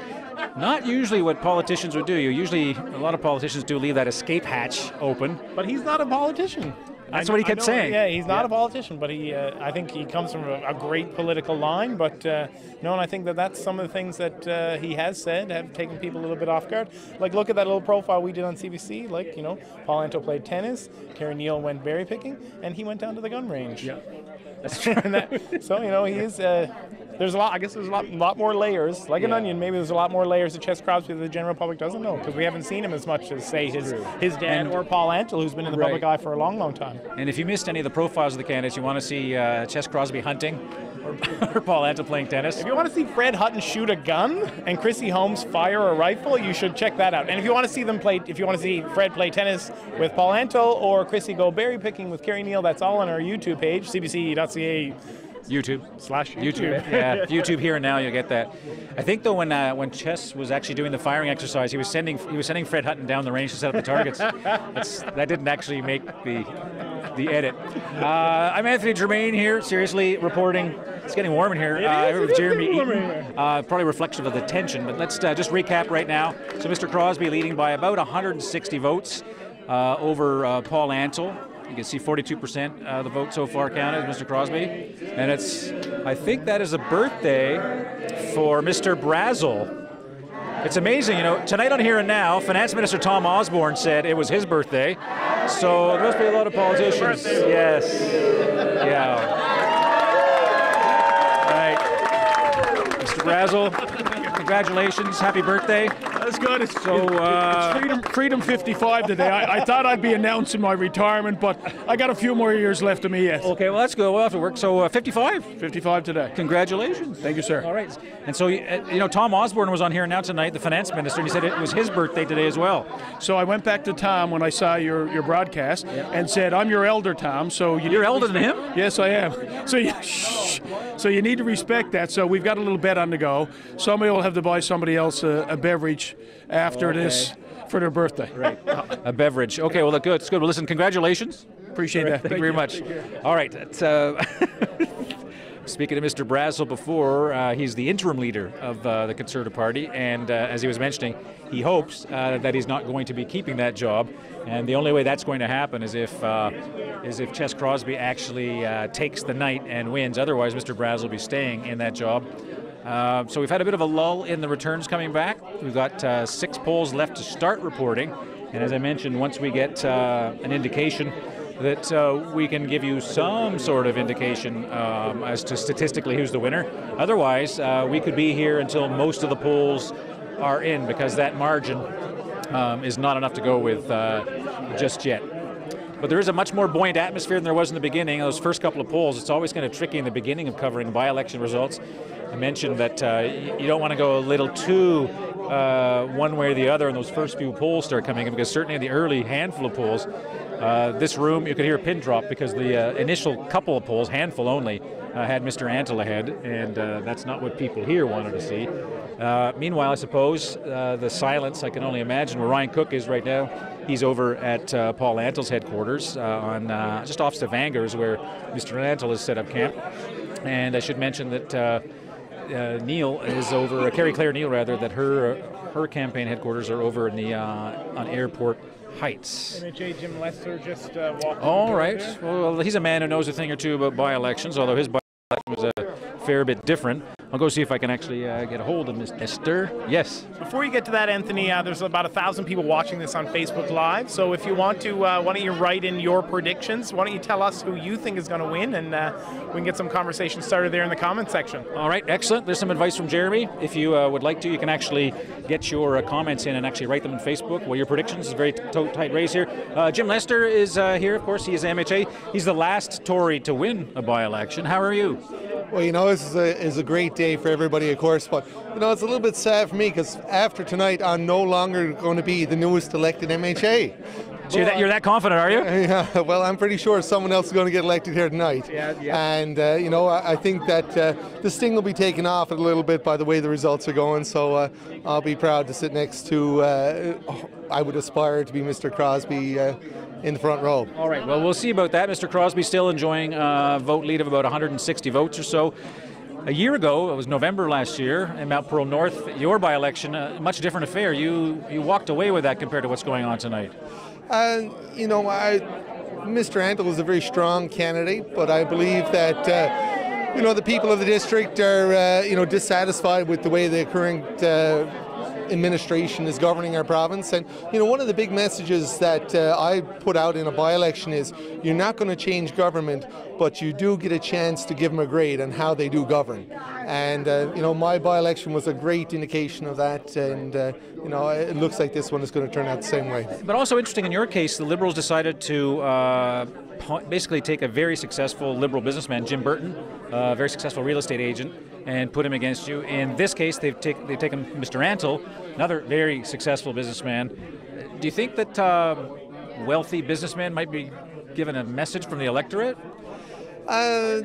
not usually what politicians would do. You usually, a lot of politicians do leave that escape hatch open. But he's not a politician. That's I, what he kept know, saying. Yeah, he's not yeah. a politician, but he, uh, I think he comes from a, a great political line. But uh, no, and I think that that's some of the things that uh, he has said have taken people a little bit off guard. Like, look at that little profile we did on C B C. Like, you know, Paul Antle played tennis, Kerri Neil went berry picking, and he went down to the gun range. Yeah, that's true. that, so you know, he is. Uh, there's a lot. I guess there's a lot, lot more layers, like yeah. an onion. Maybe there's a lot more layers of Ches Crosbie that the general public doesn't know, because we haven't seen him as much as say his his dad and, or Paul Antle, who's been in the right. public eye for a long, long time. And if you missed any of the profiles of the candidates, you want to see uh, Ches Crosbie hunting or, or Paul Antle playing tennis. If you want to see Fred Hutton shoot a gun and Chrissy Holmes fire a rifle, you should check that out. And if you want to see them play, if you want to see Fred play tennis with Paul Antle or Chrissy go berry picking with Kerri Neil, that's all on our YouTube page, C B C dot C A. YouTube slash YouTube. YouTube. Yeah, YouTube Here and Now. You'll get that. I think though, when uh, when Ches was actually doing the firing exercise, he was sending he was sending Fred Hutton down the range to set up the targets. That's, that didn't actually make the the edit. Uh, I'm Anthony Germain here, seriously reporting. It's getting warm in here. It uh, is, with Jeremy Eaton, uh, probably reflection of the tension. But let's uh, just recap right now. So Mister Crosbie leading by about one hundred sixty votes. uh, over uh, Paul Antle. You can see forty-two percent of the vote so far counted, Mister Crosbie. And it's, I think that is a birthday for Mister Brazzle. It's amazing, you know, tonight on Here and Now, Finance Minister Tom Osborne said it was his birthday. So there must be a lot of politicians. Yes. Yeah. All right. Mister Brazzle, congratulations. Happy birthday. That's good. It's, so, uh, it's freedom, freedom fifty-five today. I, I thought I'd be announcing my retirement, but I got a few more years left of me yet. Okay, well, that's good. We'll have to work. So, uh, fifty-five? fifty-five today. Congratulations. Thank you, sir. All right. And so, uh, you know, Tom Osborne was on Here Now tonight, the finance minister, and he said it was his birthday today as well. So I went back to Tom when I saw your, your broadcast yeah. and said, I'm your elder, Tom. So you You're elder than him? Yes, I am. So you, shh, so you need to respect that. So we've got a little bet on the go. Somebody will have to buy somebody else a, a beverage after okay. this for their birthday. Right. A beverage. Okay, well, good. It's good. Well, listen, congratulations. Appreciate right. that. Thank, Thank you very much. All right. Uh, speaking to Mister Brazzle before, uh, he's the interim leader of uh, the Conservative Party, and uh, as he was mentioning, he hopes uh, that he's not going to be keeping that job, and the only way that's going to happen is if uh, is if Ches Crosbie actually uh, takes the night and wins. Otherwise, Mister Brazzle will be staying in that job. Uh, so we've had a bit of a lull in the returns coming back. We've got uh, six polls left to start reporting. And as I mentioned, once we get uh, an indication that uh, we can give you some sort of indication um, as to statistically who's the winner. Otherwise, uh, we could be here until most of the polls are in, because that margin um, is not enough to go with uh, just yet. But there is a much more buoyant atmosphere than there was in the beginning. Those first couple of polls, it's always kind of tricky in the beginning of covering by-election results. I mentioned that uh, you don't want to go a little too uh, one way or the other when those first few polls start coming in, because certainly in the early handful of polls, uh, this room, you could hear a pin drop, because the uh, initial couple of polls, handful only, uh, had Mister Antle ahead, and uh, that's not what people here wanted to see. Uh, meanwhile, I suppose uh, the silence, I can only imagine where Ryan Cook is right now. He's over at uh, Paul Antle's headquarters uh, on uh, just off Stavanger, where Mister Antle has set up camp. And I should mention that uh, uh, Neil is over, uh, Kerri Claire Neil rather, that her uh, her campaign headquarters are over in the uh, on Airport Heights. M H A Jim Lester just uh, walked. All right. There. Well, he's a man who knows a thing or two about by-elections, although his by-election was a fair bit different. I'll go see if I can actually uh, get a hold of Mister Lester. Yes. Before you get to that, Anthony, uh, there's about a thousand people watching this on Facebook Live. So if you want to, uh, why don't you write in your predictions? Why don't you tell us who you think is going to win, and uh, we can get some conversation started there in the comments section. All right, excellent. There's some advice from Jeremy. If you uh, would like to, you can actually get your uh, comments in and actually write them on Facebook. Well, your predictions is a very tight race here. Uh, Jim Lester is uh, here, of course. He is M H A. He's the last Tory to win a by-election. How are you? Well, you know, this is a, is a great day for everybody, of course, but, you know, it's a little bit sad for me, because after tonight, I'm no longer going to be the newest elected M H A. So you're that, you're that confident, are you? Yeah, well, I'm pretty sure someone else is going to get elected here tonight. Yeah, yeah. And, uh, you know, I, I think that uh, this thing will be taken off a little bit by the way the results are going, so uh, I'll be proud to sit next to, uh, oh, I would aspire to be Mister Crosbie uh, in the front row. All right, well, we'll see about that. Mister Crosbie still enjoying a vote lead of about one hundred sixty votes or so. A year ago, it was November last year, in Mount Pearl North, your by-election, a much different affair. You, you walked away with that compared to what's going on tonight. Uh, you know, I, Mister Antle is a very strong candidate, but I believe that, uh, you know, the people of the district are, uh, you know, dissatisfied with the way the current uh, administration is governing our province. And, you know, one of the big messages that uh, I put out in a by-election is you're not going to change government, but you do get a chance to give them a grade on how they do govern. And, uh, you know, my by-election was a great indication of that, and, uh, you know, it looks like this one is going to turn out the same way. But also interesting, in your case, the Liberals decided to uh, basically take a very successful Liberal businessman, Jim Burton, a very successful real estate agent, and put him against you. In this case, they've, take, they've taken Mister Antle, another very successful businessman. Do you think that uh, wealthy businessmen might be given a message from the electorate? Uh,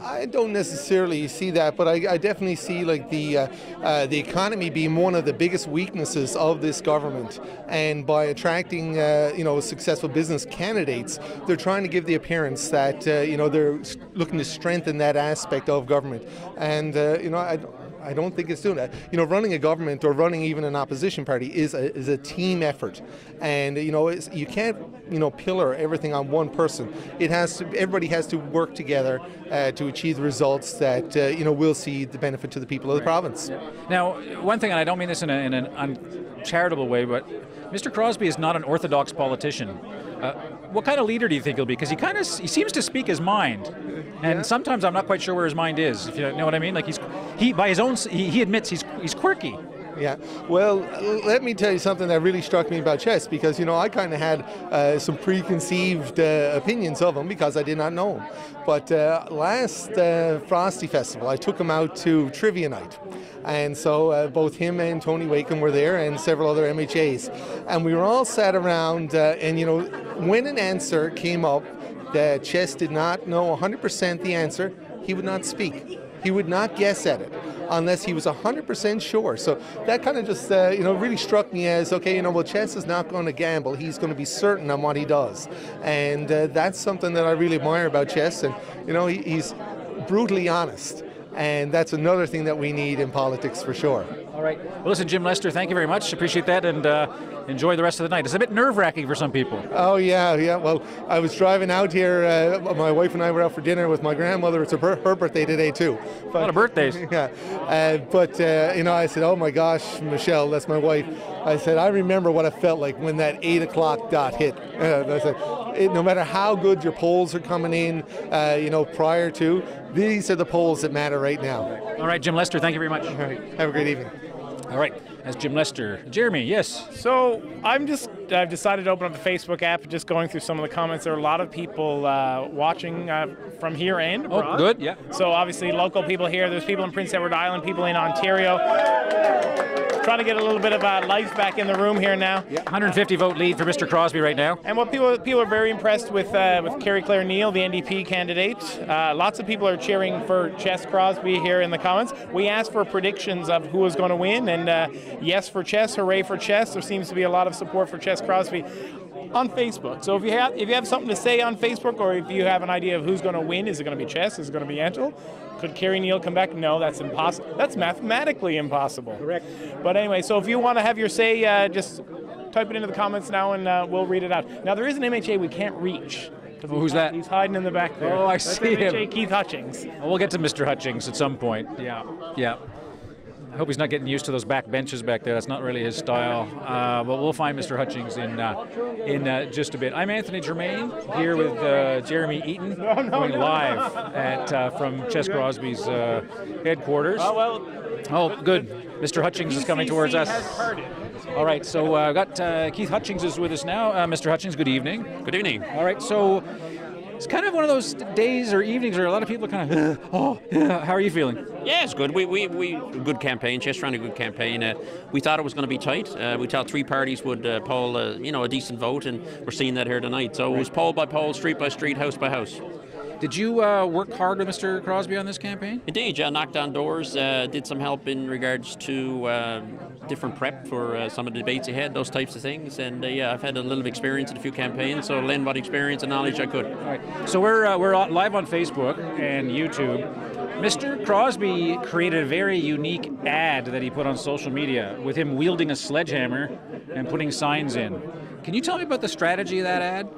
I don't necessarily see that, but I, I definitely see like the uh, uh, the economy being one of the biggest weaknesses of this government. And by attracting uh, you know successful business candidates, they're trying to give the appearance that uh, you know they're looking to strengthen that aspect of government. And uh, you know I. I don't think it's doing that. You know, running a government or running even an opposition party is a, is a team effort, and you know it's, you can't you know pillar everything on one person. It has to, everybody has to work together uh, to achieve the results that uh, you know will see the benefit to the people of the province. Now, one thing, and I don't mean this in, a, in an uncharitable way, but Mister Crosbie is not an orthodox politician. Uh, What kind of leader do you think he'll be? Because he kind of he seems to speak his mind, and yeah. sometimes I'm not quite sure where his mind is. If you know what I mean, like he's he by his own he, he admits he's he's quirky. Yeah. Well, let me tell you something that really struck me about Ches, because you know I kind of had uh, some preconceived uh, opinions of him because I did not know him. But uh, last uh, Frosty Festival, I took him out to trivia night. And so uh, both him and Tony Wakeham were there, and several other M H As. And we were all sat around, uh, and you know, when an answer came up that Ches did not know one hundred percent the answer, he would not speak. He would not guess at it unless he was one hundred percent sure. So that kind of just, uh, you know, really struck me as, okay, you know, well, Ches is not going to gamble. He's going to be certain on what he does. And uh, that's something that I really admire about Ches. And, you know, he, he's brutally honest. And that's another thing that we need in politics for sure. All right. Well, listen, Jim Lester, thank you very much. Appreciate that, and uh, enjoy the rest of the night. It's a bit nerve-wracking for some people. Oh, yeah, yeah. Well, I was driving out here. Uh, my wife and I were out for dinner with my grandmother. It's her, her birthday today, too. But, a lot of birthdays. Yeah. Uh, but, uh, you know, I said, oh, my gosh, Michelle, that's my wife. I said, I remember what it felt like when that eight o'clock dot hit. Uh, I said, it, no matter how good your polls are coming in, uh, you know, prior to, these are the polls that matter right now. All right, Jim Lester, thank you very much. All right, have a great evening. All right, that's Jim Lester. Jeremy, yes? So I'm just, I've decided to open up the Facebook app, just going through some of the comments. There are a lot of people uh, watching uh, from here and abroad. Oh, good, yeah. So obviously local people here. There's people in Prince Edward Island, people in Ontario. Trying to get a little bit of uh, life back in the room here now. Yeah. one hundred fifty vote lead for Mister Crosbie right now. And what people people are very impressed with uh, with Kerri Claire Neil, the N D P candidate. Uh, lots of people are cheering for Ches Crosbie here in the comments. We asked for predictions of who was going to win, and uh, yes for Ches, hooray for Ches. There seems to be a lot of support for Ches Crosbie on Facebook. So if you have if you have something to say on Facebook, or if you have an idea of who's going to win, is it going to be Ches? Is it going to be Antle? Could Kerri Neil come back? No, that's impossible. That's mathematically impossible. Correct. But anyway, so if you want to have your say, uh, just type it into the comments now, and uh, we'll read it out. Now, there is an M H A we can't reach. Oh, who's that? He's hiding in the back there. Oh, I that's see M H A him. Keith Hutchings. Well, we'll get to Mister Hutchings at some point. Yeah, yeah. I hope he's not getting used to those back benches back there. That's not really his style. Uh, but we'll find Mister Hutchings in uh, in uh, just a bit. I'm Anthony Germain here with uh, Jeremy Eaton, no, no, going no, live no. at uh, from Ches Crosbie's uh, headquarters. Oh, well, oh, good. Mister Hutchings is coming towards us. All right, so I've uh, got uh, Keith Hutchings is with us now. Uh, Mister Hutchings, good evening. Good evening. All right, so it's kind of one of those days or evenings where a lot of people are kind of, oh, yeah. How are you feeling? Yeah, it's good. We, we, we good campaign. Ches ran a good campaign. Uh, we thought it was going to be tight. Uh, we thought three parties would uh, poll, uh, you know, a decent vote, and we're seeing that here tonight. So right. It was poll by poll, street by street, house by house. Did you uh, work hard with Mister Crosbie on this campaign? Indeed, I knocked on doors, uh, did some help in regards to uh, different prep for uh, some of the debates he had, those types of things. And uh, yeah, I've had a little experience in a few campaigns, so lend what experience and knowledge I could. All right. So we're uh, we're live on Facebook and YouTube. Mister Crosbie created a very unique ad that he put on social media with him wielding a sledgehammer and putting signs in. Can you tell me about the strategy of that ad?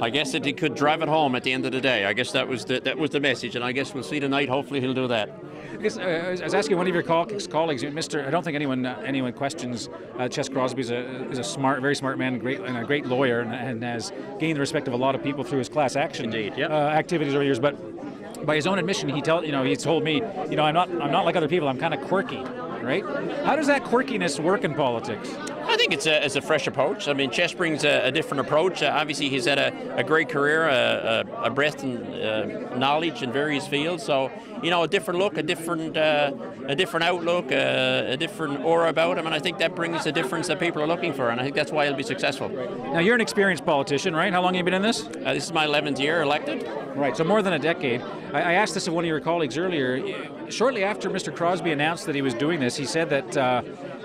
I guess that he could drive it home at the end of the day. I guess that was the, that was the message, and I guess we'll see tonight. Hopefully he'll do that. I, guess, uh, I was asking one of your colleagues, Mister I don't think anyone uh, anyone questions uh, Ches Crosbie is a, is a smart, very smart man, great, and a great lawyer, and, and has gained the respect of a lot of people through his class action Indeed, yep. uh, activities over the years. But by his own admission, he tell you know he told me, you know, I'm not I'm not like other people. I'm kind of quirky, right? How does that quirkiness work in politics? I think it's a, it's a fresh approach. I mean, Ches brings a, a different approach. Uh, obviously, he's had a, a great career, a, a, a breadth and uh, knowledge in various fields. So, you know, a different look, a different uh, a different outlook, uh, a different aura about him. And I think that brings the difference that people are looking for. And I think that's why he'll be successful. Now, you're an experienced politician, right? How long have you been in this? Uh, this is my eleventh year elected. Right, so more than a decade. I, I asked this of one of your colleagues earlier. Shortly after Mister Crosbie announced that he was doing this, he said that uh,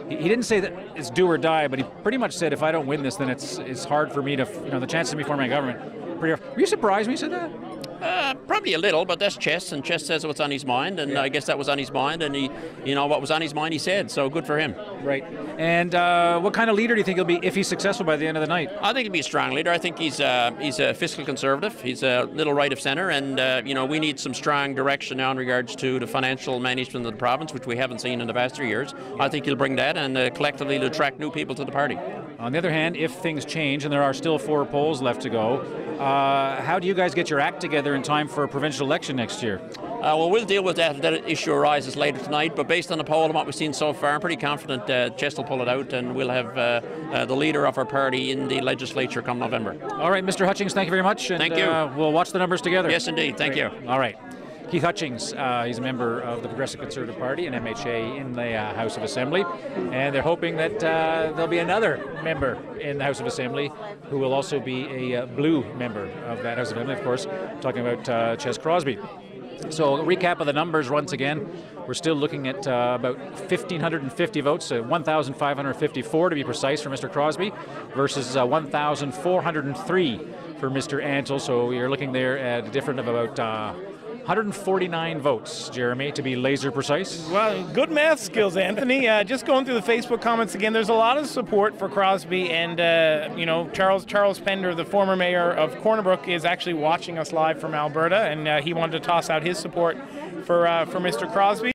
he didn't say that it's do or die, but he pretty much said, if I don't win this, then it's it's hard for me to, you know, the chances of me forming a government. Pretty hard. Were you surprised when you said that? Uh, probably a little, but that's Ches, and Ches says what's on his mind, and yeah. I guess that was on his mind, and he, you know, what was on his mind he said, so good for him. Right. And uh, what kind of leader do you think he'll be if he's successful by the end of the night? I think he'll be a strong leader. I think he's uh, he's a fiscal conservative. He's a little right of centre, and uh, you know, we need some strong direction now in regards to the financial management of the province, which we haven't seen in the past three years. I think he'll bring that, and uh, collectively to attract new people to the party. On the other hand, if things change, and there are still four polls left to go, uh, how do you guys get your act together in time for a provincial election next year? Uh, well, we'll deal with that if that issue arises later tonight, but based on the poll and what we've seen so far, I'm pretty confident uh, Ches will pull it out, and we'll have uh, uh, the leader of our party in the legislature come November. All right, Mister Hutchings, thank you very much. And, thank you. Uh, we'll watch the numbers together. Yes, indeed. Thank Great. you. All right. Keith Hutchings, uh, he's a member of the Progressive Conservative Party and M H A in the uh, House of Assembly, and they're hoping that uh, there'll be another member in the House of Assembly who will also be a uh, blue member of that House of Assembly, of course, talking about uh, Ches Crosbie. So a recap of the numbers once again. We're still looking at uh, about one thousand five hundred fifty votes, uh, one thousand five hundred fifty-four to be precise for Mister Crosbie, versus uh, one thousand four hundred three for Mister Antle. So you're looking there at a difference of about uh, one hundred forty-nine votes, Jeremy, to be laser precise. Well, good math skills, Anthony. Uh, just going through the Facebook comments again, there's a lot of support for Crosbie, and uh, you know, Charles Charles Pender, the former mayor of Cornerbrook, is actually watching us live from Alberta, and uh, he wanted to toss out his support for uh, for Mister Crosbie.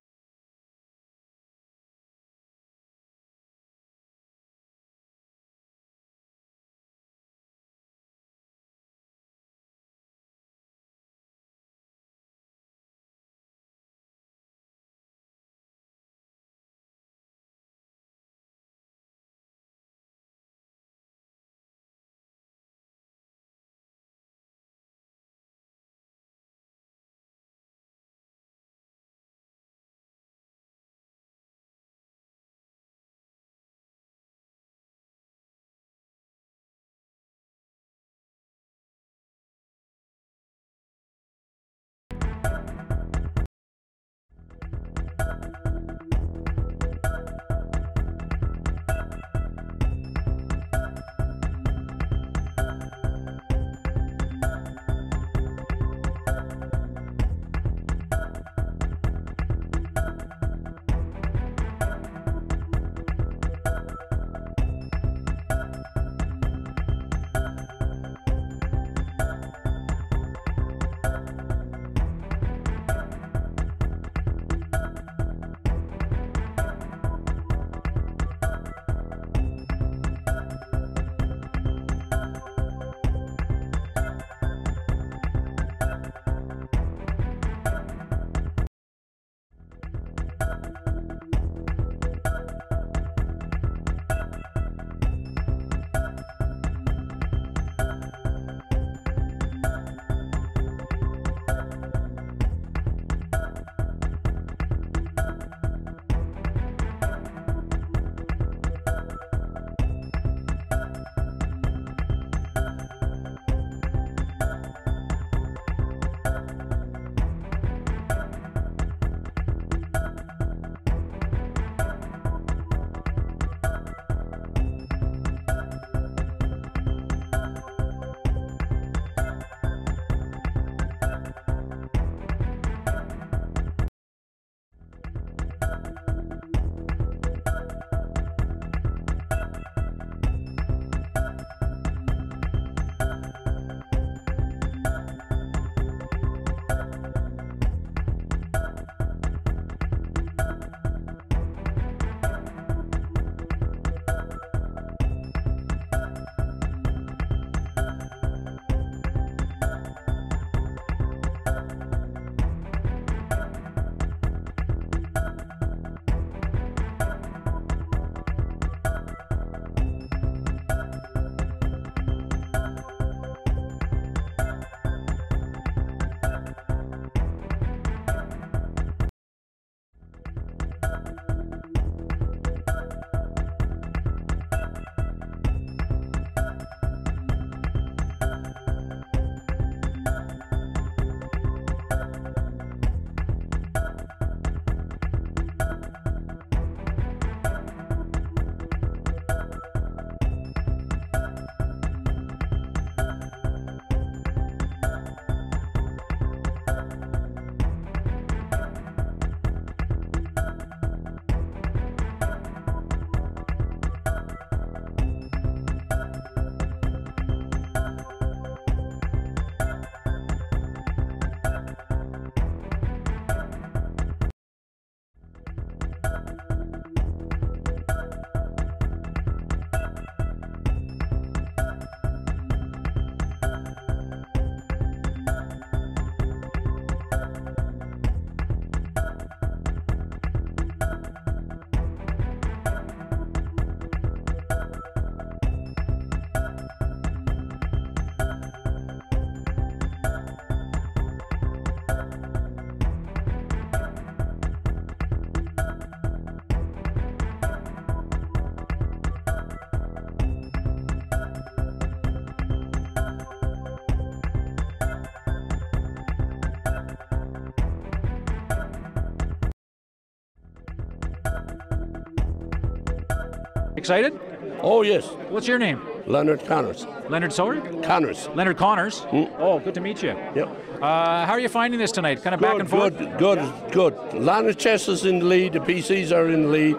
excited? Oh, yes. What's your name? Leonard Connors. Leonard sorry? Connors. Leonard Connors. Mm. Oh, good to meet you. Yep. Uh, how are you finding this tonight? Kind of good, back and forth? Good, good, yeah. good. A lot of Ches is in the lead. The P Cs are in the lead.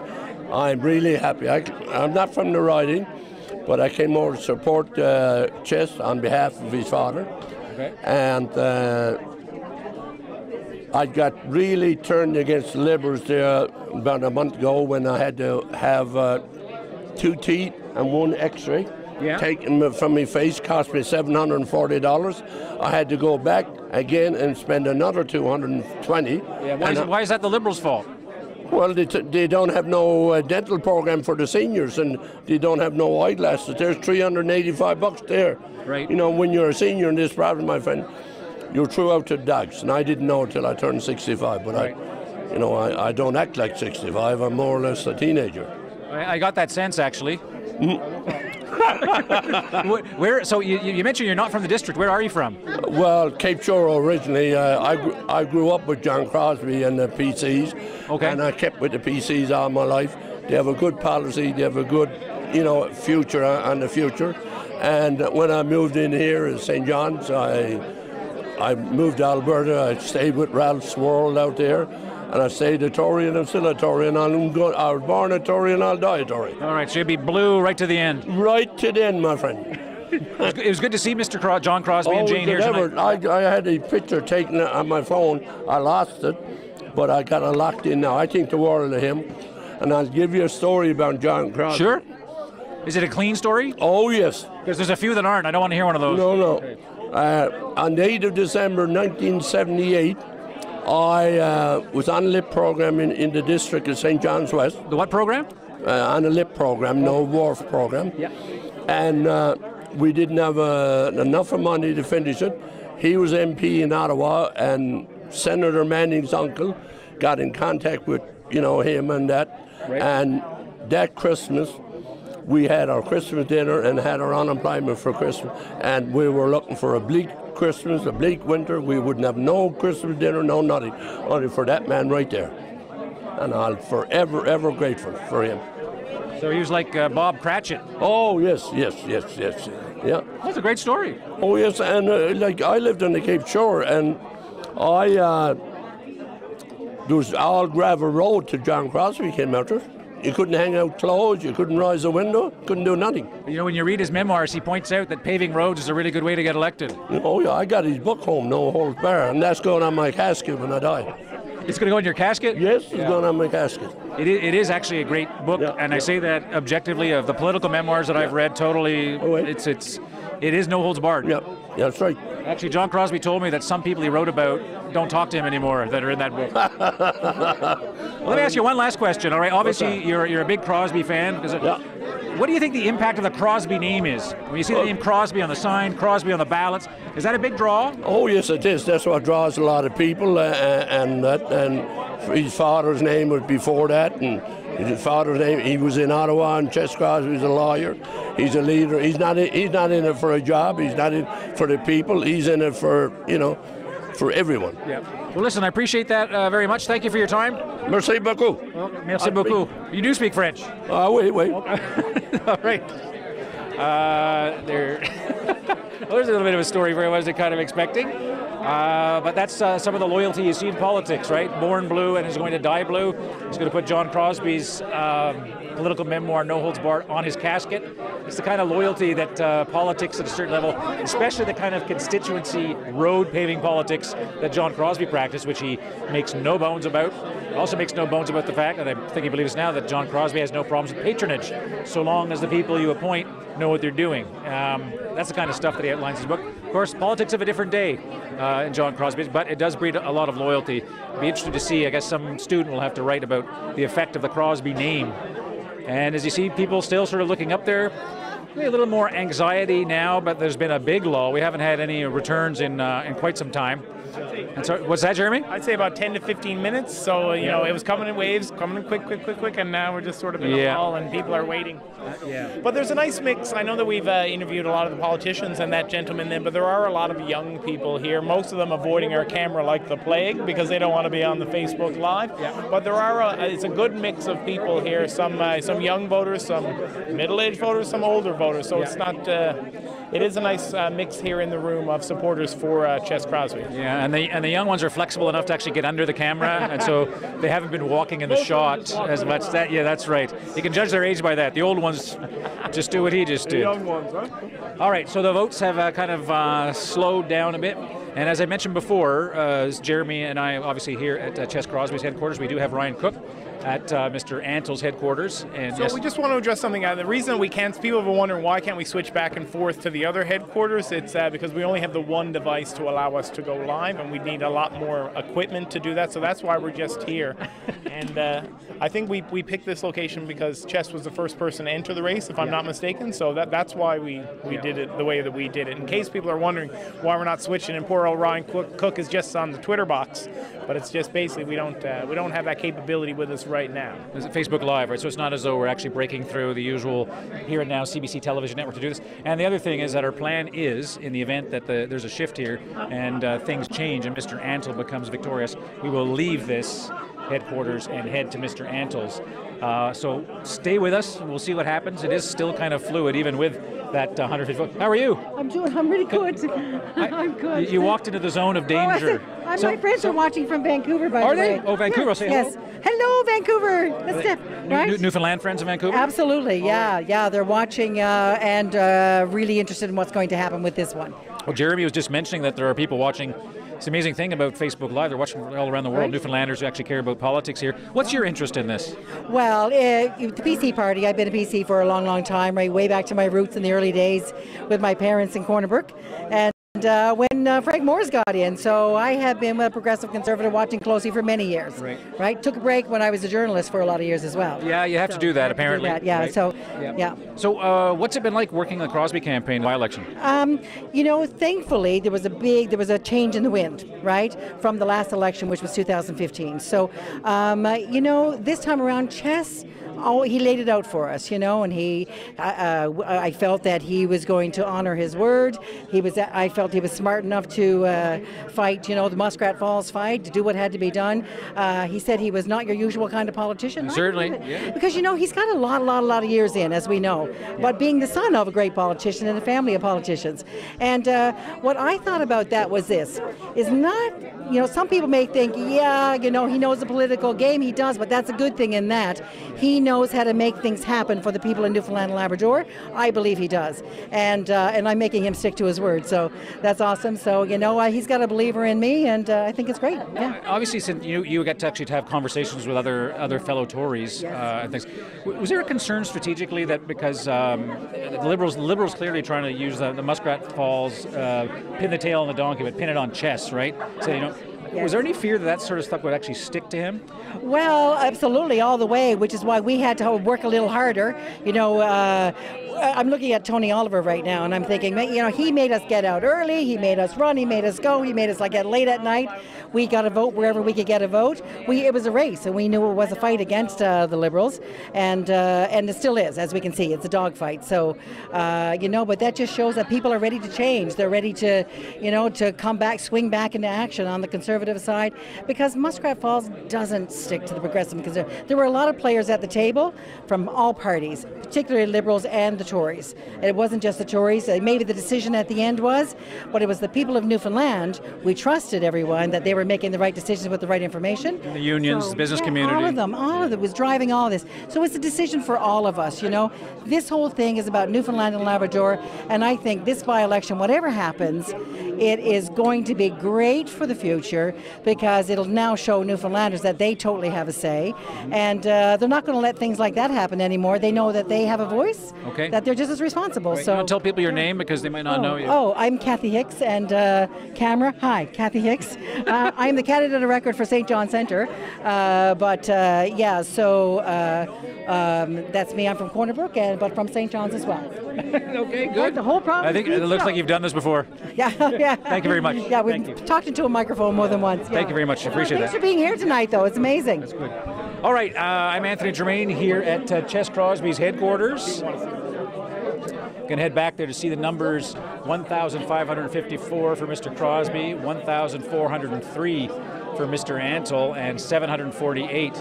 I'm really happy. I, I'm not from the riding, but I came over to support uh, Ches on behalf of his father. Okay. And uh, I got really turned against the Liberals there about a month ago when I had to have uh, two teeth and one x-ray. Yeah. Taken from my face, cost me seven hundred forty dollars. I had to go back again and spend another two hundred twenty dollars. Yeah, why, is, I, why is that the Liberals' fault? Well, they, t they don't have no uh, dental program for the seniors, and they don't have no eyeglasses. There's three hundred eighty-five bucks there. Right. You know, when you're a senior in this problem, my friend, you're threw out to dogs, and I didn't know until I turned sixty-five, but right. I, you know, I, I don't act like sixty-five. I'm more or less a teenager. I, I got that sense, actually. Mm. Where? So you, you mentioned you're not from the district. Where are you from? Well, Cape Shore originally. Uh, I gr I grew up with John Crosbie and the P Cs, okay. And I kept with the P Cs all my life. They have a good policy. They have a good, you know, future on the future. And when I moved in here at Saint John's, I I moved to Alberta. I stayed with Ralph Swirl out there. And I say the Tory and I'm still a Tory, and I'm go I was born a Tory and I'll die a Tory. All right, so you'll be blue right to the end. Right to the end, my friend. It was, it was good to see Mister Cros John Crosbie oh, and Jane here tonight. I, I had a picture taken on my phone. I lost it, but I got it locked in now. I think the world of him. And I'll give you a story about John Crosbie. Sure. Is it a clean story? Oh, yes. Because there's a few that aren't. I don't want to hear one of those. No, no. Okay. Uh, on the eighth of December nineteen seventy-eight, I uh, was on a L I P program in, in the district of Saint John's West. The what program? Uh, on a L I P program, no wharf program. Yeah. And uh, we didn't have uh, enough money to finish it. He was M P in Ottawa, and Senator Manning's uncle got in contact with, you know, him and that. Right. And that Christmas, we had our Christmas dinner and had our unemployment for Christmas, and we were looking for a bleak Christmas, a bleak winter. We wouldn't have no Christmas dinner, no nothing, only for that man right there. And I'm forever, ever grateful for him. So he was like uh, Bob Cratchit. Oh, yes, yes, yes, yes, yeah. That's a great story. Oh, yes, and uh, like I lived on the Cape Shore, and I, uh, there was all gravel road to John Crosbie came after. You couldn't hang out clothes, you couldn't rise a window, couldn't do nothing. You know, when you read his memoirs, he points out that paving roads is a really good way to get elected. Oh, yeah, I got his book home, No Holds Barred, and that's going on my casket when I die. It's going to go in your casket? Yes, it's yeah. going on my casket. It is, it is actually a great book, yeah, and yeah. I say that objectively of the political memoirs that yeah. I've read, totally, oh, right. it's, it's, it is No Holds Barred. Yeah. Yeah, that's right. Actually, John Crosbie told me that some people he wrote about don't talk to him anymore that are in that book. Well, let me ask you one last question, all right? Obviously, you're, you're a big Crosbie fan. Yeah. What do you think the impact of the Crosbie name is? When you see the name Crosbie on the sign, Crosbie on the ballots, is that a big draw? Oh, yes, it is. That's what draws a lot of people. Uh, and, that, and his father's name was before that. And his father's name, he was in Ottawa, and Ches Crosbie was a lawyer. He's a leader. He's not, he's not in it for a job. He's not in it for the people. He's in it for, you know, for everyone. Yeah. Well, listen, I appreciate that uh, very much. Thank you for your time. Merci beaucoup. Well, merci beaucoup. You do speak French. Ah, uh, wait, wait. All right. Uh, there. Well, there's a little bit of a story where I wasn't kind of expecting. Uh, but that's uh, some of the loyalty you see in politics, right? Born blue and is going to die blue. He's going to put John Crosbie's um, political memoir, No Holds Barred, on his casket. It's the kind of loyalty that uh, politics at a certain level, especially the kind of constituency road paving politics that John Crosbie practiced, which he makes no bones about. Also makes no bones about the fact, and I think he believes now, that John Crosbie has no problems with patronage, so long as the people you appoint know what they're doing. Um, that's the kind of stuff that he outlines in his book. Of course, politics of a different day uh, in John Crosbie's, but it does breed a lot of loyalty. It'll be interesting to see. I guess some student will have to write about the effect of the Crosbie name. And as you see, people still sort of looking up there, Maybe a little more anxiety now, but there's been a big lull. We haven't had any returns in uh, in quite some time. And so, what's that, Jeremy? I'd say about ten to fifteen minutes. So, you yeah. know, it was coming in waves, coming in quick, quick, quick, quick, and now we're just sort of in yeah. a lull and people are waiting. Uh, yeah. But there's a nice mix. I know that we've uh, interviewed a lot of the politicians and that gentleman there, but there are a lot of young people here, most of them avoiding our camera like the plague because they don't want to be on the Facebook Live. Yeah. But there are, a, it's a good mix of people here, some, uh, some young voters, some middle-aged voters, some older voters. So yeah. it's not, uh, it is a nice uh, mix here in the room of supporters for uh, Ches Crosbie. Yeah. And the, and the young ones are flexible enough to actually get under the camera, and so they haven't been walking in the shot as much. That, yeah, that's right. You can judge their age by that. The old ones just do what he just did. The young ones, huh? All right, so the votes have uh, kind of uh, slowed down a bit. And as I mentioned before, uh, Jeremy and I obviously here at uh, Ches Crosbie's headquarters, we do have Ryan Cook at uh, Mister Antle's headquarters. And so yes, we just want to address something. Uh, the reason we can't, people have been wondering why can't we switch back and forth to the other headquarters. It's uh, because we only have the one device to allow us to go live, and we need a lot more equipment to do that. So that's why we're just here. And uh, I think we, we picked this location because Ches was the first person to enter the race, if I'm yeah. not mistaken. So that, that's why we, we yeah. did it the way that we did it. In case people are wondering why we're not switching, and poor old Ryan Cook is just on the Twitter box. But it's just basically we don't, uh, we don't have that capability with us right now. It's Facebook Live, right? So it's not as though we're actually breaking through the usual here and now C B C television network to do this. And the other thing is that our plan is, in the event that the, there's a shift here and uh, things change and Mister Antle becomes victorious, we will leave this headquarters and head to Mister Antle's. Uh, so stay with us. We'll see what happens. It is still kind of fluid, even with that uh, one hundred fifty. How are you? I'm doing. I'm really good. I, I'm good. You, you walked into the zone of danger. Oh, I said, so, my friends so, are watching from Vancouver, by the way. Are they? Oh, Vancouver. Yeah. Say hello. Yes. Hello, Vancouver. That's it. Right? New, Newfoundland friends in Vancouver? Absolutely. Yeah. Right. Yeah. They're watching uh, and uh, really interested in what's going to happen with this one. Well, Jeremy was just mentioning that there are people watching. It's an amazing thing about Facebook Live. They're watching all around the world, right? Newfoundlanders who actually care about politics here. What's your interest in this? Well, uh, the P C party, I've been a P C for a long, long time, right? Way back to my roots in the early days with my parents in Cornerbrook. And uh, when uh, Frank Moore's got in, so I have been a progressive conservative watching closely for many years, right? right? Took a break when I was a journalist for a lot of years as well. Yeah, you have so, to do that, apparently. Do that, yeah, right? so, yeah. yeah. So uh, what's it been like working the Crosbie campaign by-election? Um, you know, thankfully, there was a big, there was a change in the wind, right, from the last election, which was two thousand fifteen. So, um, uh, you know, this time around, Ches, oh, he laid it out for us, you know, and he, uh, I felt that he was going to honor his word. He was, I felt he was smart enough to uh, fight, you know, the Muskrat Falls fight, to do what had to be done. Uh, he said he was not your usual kind of politician. Certainly. Yeah. Because, you know, he's got a lot, a lot, a lot of years in, as we know, yeah. but being the son of a great politician and a family of politicians. And uh, what I thought about that was this, is not, you know, some people may think, yeah, you know, he knows the political game, he does, but that's a good thing in that he knows knows how to make things happen for the people in Newfoundland and Labrador. I believe he does, and uh, and I'm making him stick to his word, so that's awesome. So you know, uh, he's got a believer in me, and uh, I think it's great. Yeah. Obviously, since you you got to actually have conversations with other other fellow Tories, yes. uh, and things. W was there a concern strategically that because um, the Liberals Liberals clearly trying to use the, the Muskrat Falls, uh, pin the tail on the donkey, but pin it on Ches, right? So you know. Yes. Was there any fear that that sort of stuff would actually stick to him? Well, absolutely, all the way, which is why we had to work a little harder. You know, uh, I'm looking at Tony Oliver right now, and I'm thinking, you know, he made us get out early, he made us run, he made us go, he made us like get late at night. We got a vote wherever we could get a vote. We, it was a race, and we knew it was a fight against uh, the Liberals, and uh, and it still is, as we can see. It's a dogfight. So, uh, you know, but that just shows that people are ready to change. They're ready to, you know, to come back, swing back into action on the conservative side, because Muskrat Falls doesn't stick to the progressive. Because there were a lot of players at the table from all parties, particularly Liberals and the Tories. And it wasn't just the Tories. Maybe the decision at the end was, but it was the people of Newfoundland. We trusted everyone that they were making the right decisions with the right information. The unions, so, the business yeah, community. All of them, all of them was driving all of this. So it's a decision for all of us, you know. This whole thing is about Newfoundland and Labrador, and I think this by-election, whatever happens, It is going to be great for the future because it'll now show Newfoundlanders that they totally have a say, and uh, they're not going to let things like that happen anymore. They know that they have a voice, okay. that they're just as responsible. Right. So you don't tell people your name because they might not oh, know you. Oh, I'm Kathy Hicks, and uh, camera, hi, Kathy Hicks. uh, I'm the candidate of record for Saint John's Centre, uh, but uh, yeah, so uh, um, that's me. I'm from Corner Brook, and but from Saint John's as well. Okay, good. Like the whole problem. I think it looks like you've done this before. Yeah, yeah. Thank you very much. Yeah, we've talked into a microphone more than once. Yeah. Thank you very much. I appreciate oh, thanks that. Thanks for being here tonight, though. It's amazing. That's good. All right, uh, I'm Anthony Germain here at uh, Ches Crosbie's headquarters. Going to head back there to see the numbers. one thousand five hundred fifty-four for Mister Crosbie, one thousand four hundred three for Mister Antle, and seven hundred forty-eight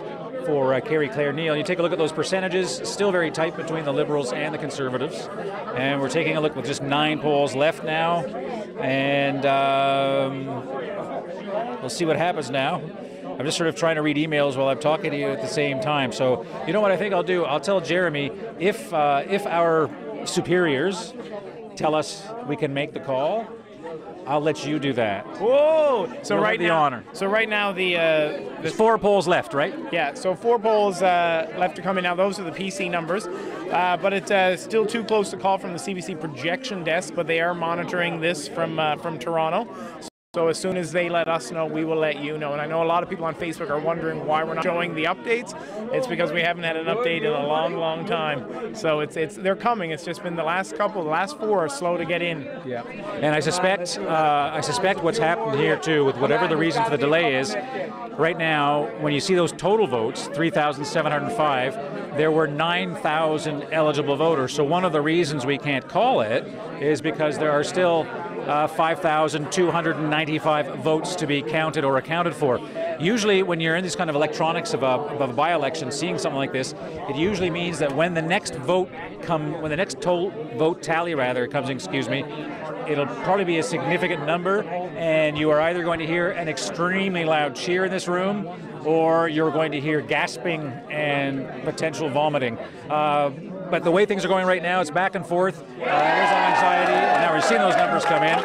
for uh, Kerri Claire Neil. You take a look at those percentages, still very tight between the Liberals and the Conservatives. And we're taking a look with just nine polls left now. And um, we'll see what happens now. I'm just sort of trying to read emails while I'm talking to you at the same time. So you know what I think I'll do? I'll tell Jeremy if, uh, if our superiors tell us we can make the call, I'll let you do that. Whoa! So we'll right now, the honor. So right now the, uh, the There's four polls left, right? Yeah. So four polls uh, left to come in now. Those are the P C numbers, uh, but it's uh, still too close to call from the C B C projection desk. But they are monitoring this from uh, from Toronto. So as soon as they let us know, we will let you know. And I know a lot of people on Facebook are wondering why we're not showing the updates. It's because we haven't had an update in a long, long time. So it's it's they're coming. It's just been the last couple, the last four are slow to get in. Yeah. And I suspect uh, I suspect what's happened here too, with whatever the reason for the delay is, right now when you see those total votes, three thousand seven hundred five, there were nine thousand eligible voters. So one of the reasons we can't call it is because there are still Uh, five thousand two hundred ninety-five votes to be counted or accounted for. Usually when you're in these kind of electronics of a, of a by-election, seeing something like this, it usually means that when the next vote come, when the next total vote tally rather comes in, excuse me, it'll probably be a significant number, and you are either going to hear an extremely loud cheer in this room, or you're going to hear gasping and potential vomiting. Uh, But the way things are going right now, it's back and forth. Uh, there's that anxiety. And now we're seeing those numbers come in.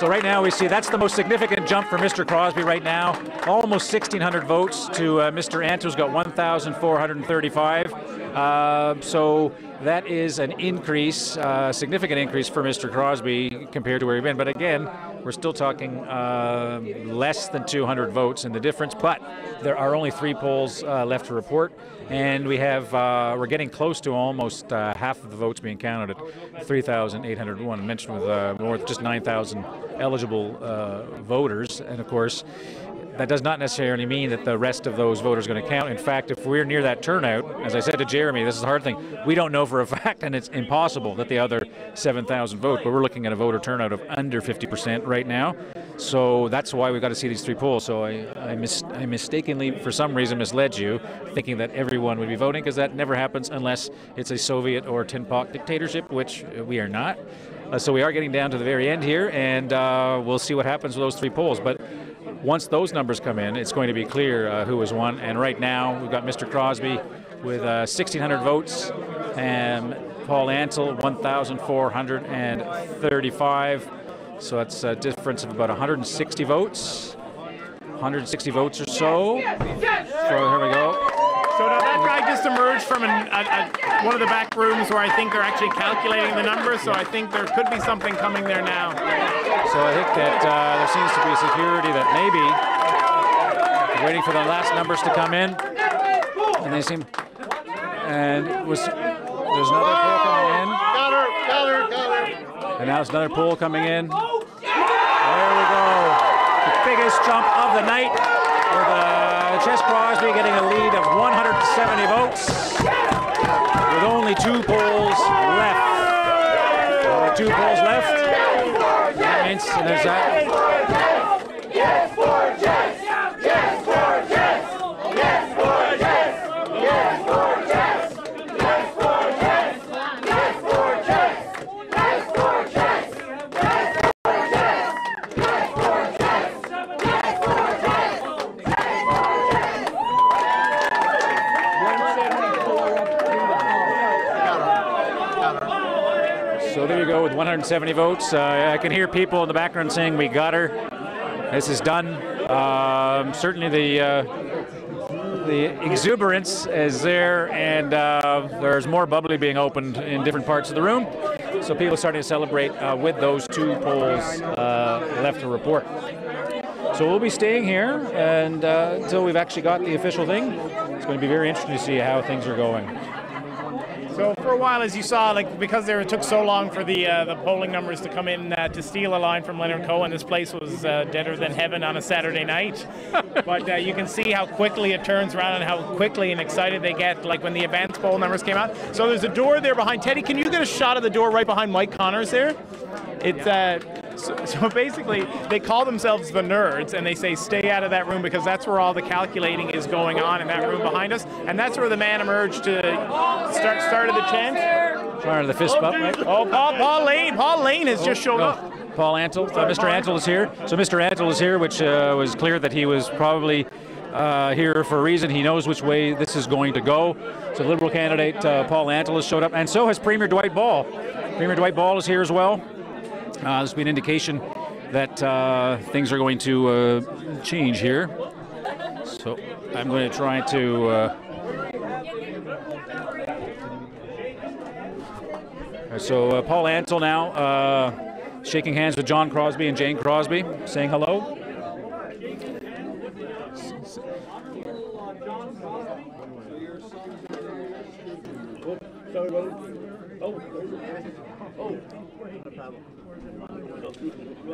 So right now we see that's the most significant jump for Mister Crosbie right now. Almost sixteen hundred votes to uh, Mister Antle, who's got one thousand four hundred thirty-five. Uh, so that is an increase, uh, significant increase for Mister Crosbie compared to where he's been. But again, we're still talking uh, less than two hundred votes in the difference, but there are only three polls uh, left to report, and we have uh, we're getting close to almost uh, half of the votes being counted at three thousand eight hundred one. I mentioned with uh, more than just nine thousand eligible uh, voters, and of course that does not necessarily mean that the rest of those voters are going to count. In fact, if we're near that turnout, as I said to Jeremy, this is the hard thing. We don't know for a fact, and it's impossible that the other seven thousand vote, but we're looking at a voter turnout of under fifty percent right now. So that's why we've got to see these three polls. So I, I, mis I mistakenly, for some reason, misled you, thinking that everyone would be voting, because that never happens unless it's a Soviet or tin pot dictatorship, which we are not. Uh, so we are getting down to the very end here, and uh, we'll see what happens with those three polls. But once those numbers come in, it's going to be clear uh, who has won. And right now, we've got Mister Crosbie with uh, sixteen hundred votes, and Paul Antle, one thousand four hundred thirty-five. So that's a difference of about one hundred sixty votes. one hundred sixty votes or so. So here we go. So now that guy just emerged from an, a, a, one of the back rooms where I think they're actually calculating the numbers, so I think there could be something coming there now. So I think that uh, there seems to be a security that maybe waiting for the last numbers to come in. And they seem, and was, there's another poll coming in. Got her, got her, got her. And now there's another poll coming in. There we go. The biggest jump of the night with a Ches Crosbie getting a lead of one hundred seventy votes with only two polls left. Only two polls left. That means there's that. Yes for Ches! Yes for Ches! Yes for Ches! Yes for Ches! Yes for Ches! Yes for Ches! Yes for Ches! Yes for Ches! Yes for Ches! Yes for Ches! So there you go with one hundred seventy votes. Uh, I can hear people in the background saying, we got her. This is done. Um, certainly the uh, the exuberance is there, and uh, there's more bubbly being opened in different parts of the room. So people are starting to celebrate uh, with those two polls uh, left to report. So we'll be staying here and uh, until we've actually got the official thing. It's going to be very interesting to see how things are going. So for a while, as you saw, like because there it took so long for the uh, the polling numbers to come in, uh, to steal a line from Leonard Cohen, this place was uh, deader than heaven on a Saturday night. But uh, you can see how quickly it turns around and how quickly and excited they get, like when the advanced poll numbers came out. So there's a door there behind Teddy. Can you get a shot of the door right behind Mike Connors there? It's. Uh, So, so basically, they call themselves the nerds, and they say, stay out of that room, because that's where all the calculating is going on in that room behind us. And that's where the man emerged to start started the chant. Trying to the fist bump, right? Oh, Paul, Paul Lane. Paul Lane has oh, just shown oh. up. Paul Antle. Uh, Mister Antle is here. So Mister Antle is here, which uh, was clear that he was probably uh, here for a reason. He knows which way this is going to go. So Liberal candidate uh, Paul Antle has showed up, and so has Premier Dwight Ball. Premier Dwight Ball is here as well. Uh, there's been an indication that uh, things are going to uh, change here. So I'm going to try to... Uh... So uh, Paul Antle now uh, shaking hands with John Crosbie and Jane Crosbie, saying hello.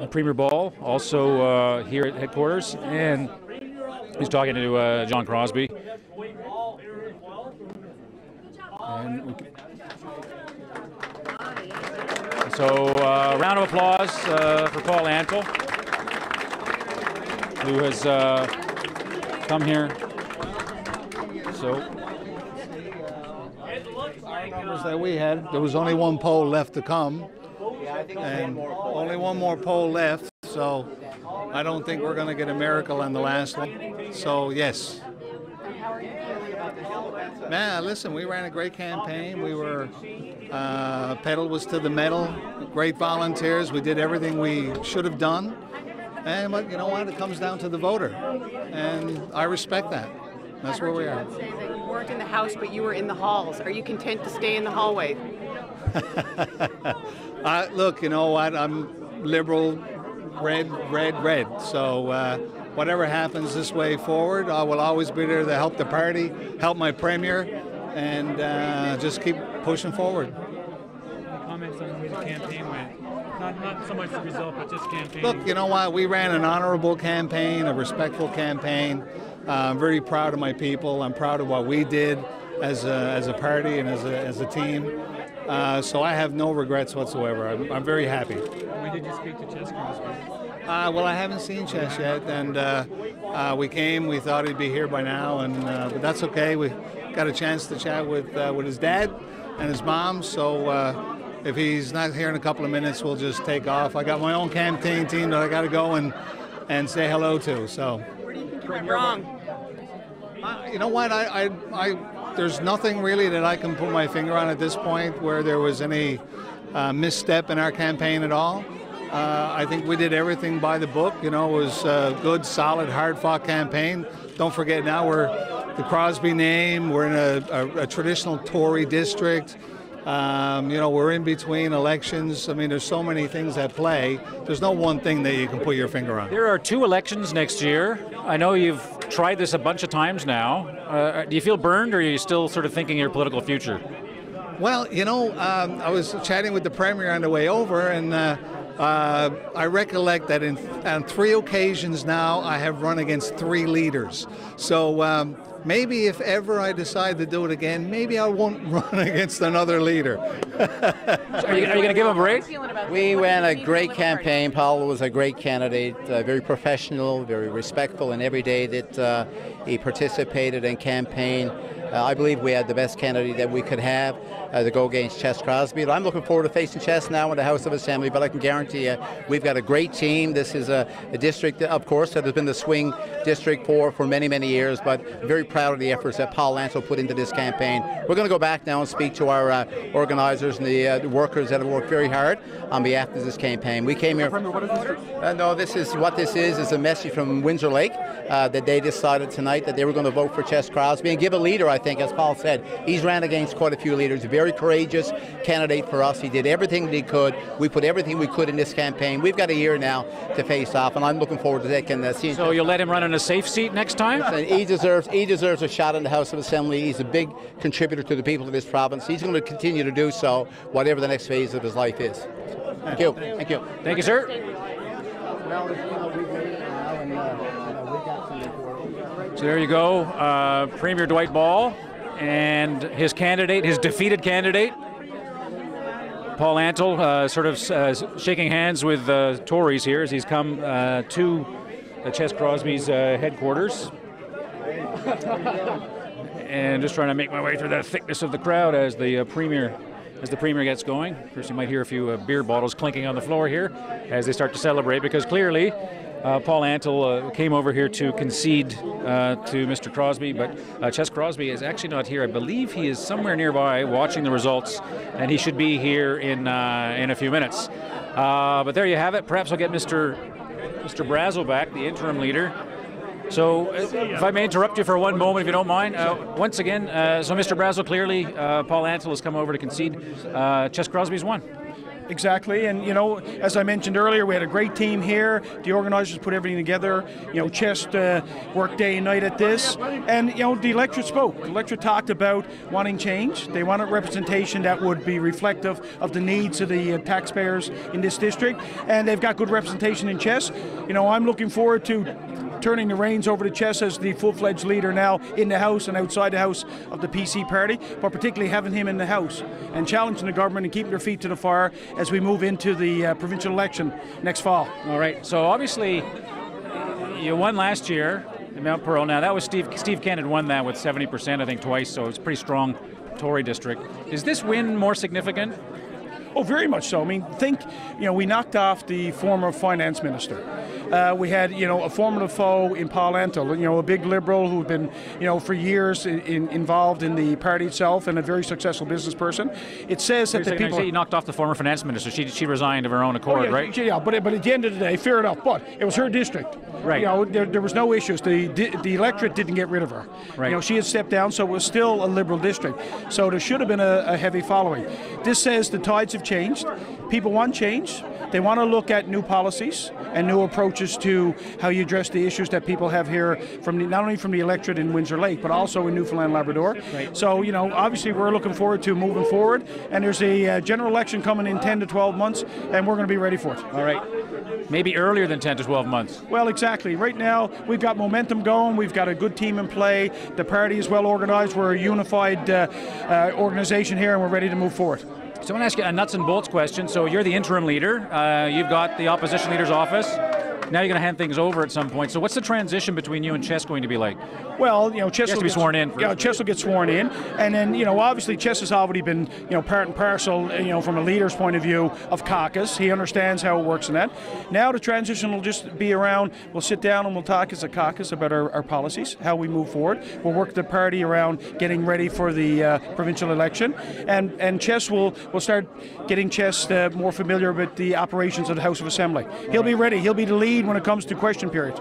Uh, Premier Ball also uh, here at headquarters, and he's talking to uh, John Crosbie. And so uh, round of applause uh, for Paul Antle, who has uh, come here. So. Numbers that we had, there was only one poll left to come, and only one more poll left, so I don't think we're going to get a miracle on the last one. So yes, man, listen, we ran a great campaign. We were uh, pedal was to the metal, great volunteers. We did everything we should have done, and but you know what, it comes down to the voter, and I respect that. That's where we are. Say that you weren't in the house, but you were in the halls. Are you content to stay in the hallway? uh, look, you know what? I'm liberal, red, red, red. So uh, whatever happens this way forward, I will always be there to help the party, help my premier, and uh, just keep pushing forward. Comments on the way the campaign went. Not, not so much the result, but just campaign. Look, you know what? We ran an honorable campaign, a respectful campaign. Uh, I'm very proud of my people. I'm proud of what we did as a, as a party and as a, as a team. Uh, so I have no regrets whatsoever. I'm, I'm very happy. When did you speak to Ches Crosbie? Uh, well, I haven't seen Ches yet, and uh, uh, we came. We thought he'd be here by now, and uh, but that's okay. We got a chance to chat with uh, with his dad and his mom. So uh, if he's not here in a couple of minutes, we'll just take off. I got my own campaign team that I got to go and and say hello to. So. I'm wrong. Uh, you know what? I, I, I, there's nothing really that I can put my finger on at this point where there was any uh, misstep in our campaign at all. Uh, I think we did everything by the book. You know, it was a good, solid, hard-fought campaign. Don't forget now we're the Crosbie name. We're in a, a, a traditional Tory district. Um, you know, we're in between elections. I mean, there's so many things at play. There's no one thing that you can put your finger on. There are two elections next year. I know you've tried this a bunch of times now. Uh, do you feel burned, or are you still sort of thinking your political future? Well, you know, um, I was chatting with the Premier on the way over, and uh, uh, I recollect that in, on three occasions now I have run against three leaders. So. Um, Maybe if ever I decide to do it again, maybe I won't run against another leader. Are you, you going to give him a break? We ran a great campaign. Paul was a great candidate, uh, very professional, very respectful, and every day that uh, he participated in campaign, Uh, I believe we had the best candidate that we could have uh, to go against Ches Crosbie. I'm looking forward to facing Ches now in the House of Assembly, but I can guarantee you we've got a great team. This is a, a district, that, of course, that has been the swing district for, for many, many years, but very proud of the efforts that Paul Antle put into this campaign. We're going to go back now and speak to our uh, organizers and the, uh, the workers that have worked very hard on behalf of this campaign. We came here... What is this? Uh, no, this is what this is, is a message from Windsor Lake uh, that they decided tonight that they were going to vote for Ches Crosbie and give a leader, I think, as Paul said. He's ran against quite a few leaders, a very courageous candidate for us. He did everything that he could. We put everything we could in this campaign. We've got a year now to face off, and I'm looking forward to taking that seat. So you'll let him run in a safe seat next time? And he deserves, he deserves a shot in the House of Assembly. He's a big contributor to the people of this province. He's going to continue to do so, whatever the next phase of his life is. Thank you. Thank you. Thank you, sir. So there you go, uh, Premier Dwight Ball and his candidate, his defeated candidate, Paul Antle, uh, sort of uh, shaking hands with uh, Tories here as he's come uh, to uh, Ches Crosbie's uh, headquarters. And just trying to make my way through the thickness of the crowd as the uh, Premier As the Premier gets going. Of course, you might hear a few uh, beer bottles clinking on the floor here as they start to celebrate, because clearly uh, Paul Antle uh, came over here to concede uh, to Mister Crosbie, but uh, Ches Crosbie is actually not here. I believe he is somewhere nearby watching the results, and he should be here in, uh, in a few minutes. Uh, but there you have it. Perhaps I'll get Mister Mister Brazzle back, the interim leader. So, if I may interrupt you for one moment, if you don't mind. Uh, once again, uh, so Mister Brazzle, clearly uh, Paul Antle has come over to concede. Uh, Ches Crosbie's won. Exactly, and you know, as I mentioned earlier, we had a great team here. The organizers put everything together. You know, Ches uh, worked day and night at this, and you know, the electorate spoke. The electorate talked about wanting change. They wanted representation that would be reflective of the needs of the uh, taxpayers in this district, and they've got good representation in Ches. You know, I'm looking forward to turning the reins over to Ches as the full-fledged leader now in the House and outside the House of the P C Party, but particularly having him in the House and challenging the government and keeping their feet to the fire as we move into the uh, provincial election next fall. All right, so obviously you won last year in Mount Pearl. Now that was Steve, Steve Cannon won that with seventy percent, I think, twice, so it's a pretty strong Tory district. Is this win more significant? Oh, very much so. I mean, think, you know, we knocked off the former finance minister. Uh, we had, you know, a formative foe in Paul Antle, you know, a big Liberal who'd been, you know, for years in, in, involved in the party itself and a very successful business person. It says that the people... You knocked off the former finance minister. She, she resigned of her own accord, oh, yeah, right? Yeah, but, but at the end of the day, fair enough, but it was her district. Right. You know, there, there was no issues. The, the electorate didn't get rid of her. Right. You know, she had stepped down, so it was still a Liberal district. So there should have been a, a heavy following. This says the tides have changed. People want change. They want to look at new policies and new approaches to how you address the issues that people have here, from the, not only from the electorate in Windsor Lake, but also in Newfoundland, Labrador. Right. So, you know, obviously we're looking forward to moving forward, and there's a uh, general election coming in ten to twelve months, and we're going to be ready for it. All right. Maybe earlier than ten to twelve months. Well, exactly. Right now, we've got momentum going. We've got a good team in play. The party is well organized. We're a unified uh, uh, organization here, and we're ready to move forward. So I want to ask you a nuts and bolts question. So you're the interim leader. Uh, you've got the opposition leader's office. Now you're going to hand things over at some point. So what's the transition between you and Ches going to be like? Well, you know, Ches will be sworn in. Yeah, Ches will get sworn in, and then you know, obviously, Ches has already been, you know, part and parcel, you know, from a leader's point of view of caucus. He understands how it works in that. Now the transition will just be around. We'll sit down and we'll talk as a caucus about our, our policies, how we move forward. We'll work the party around getting ready for the uh, provincial election, and and Ches will will start getting Ches uh, more familiar with the operations of the House of Assembly. He'll be ready. He'll be the lead when it comes to question period.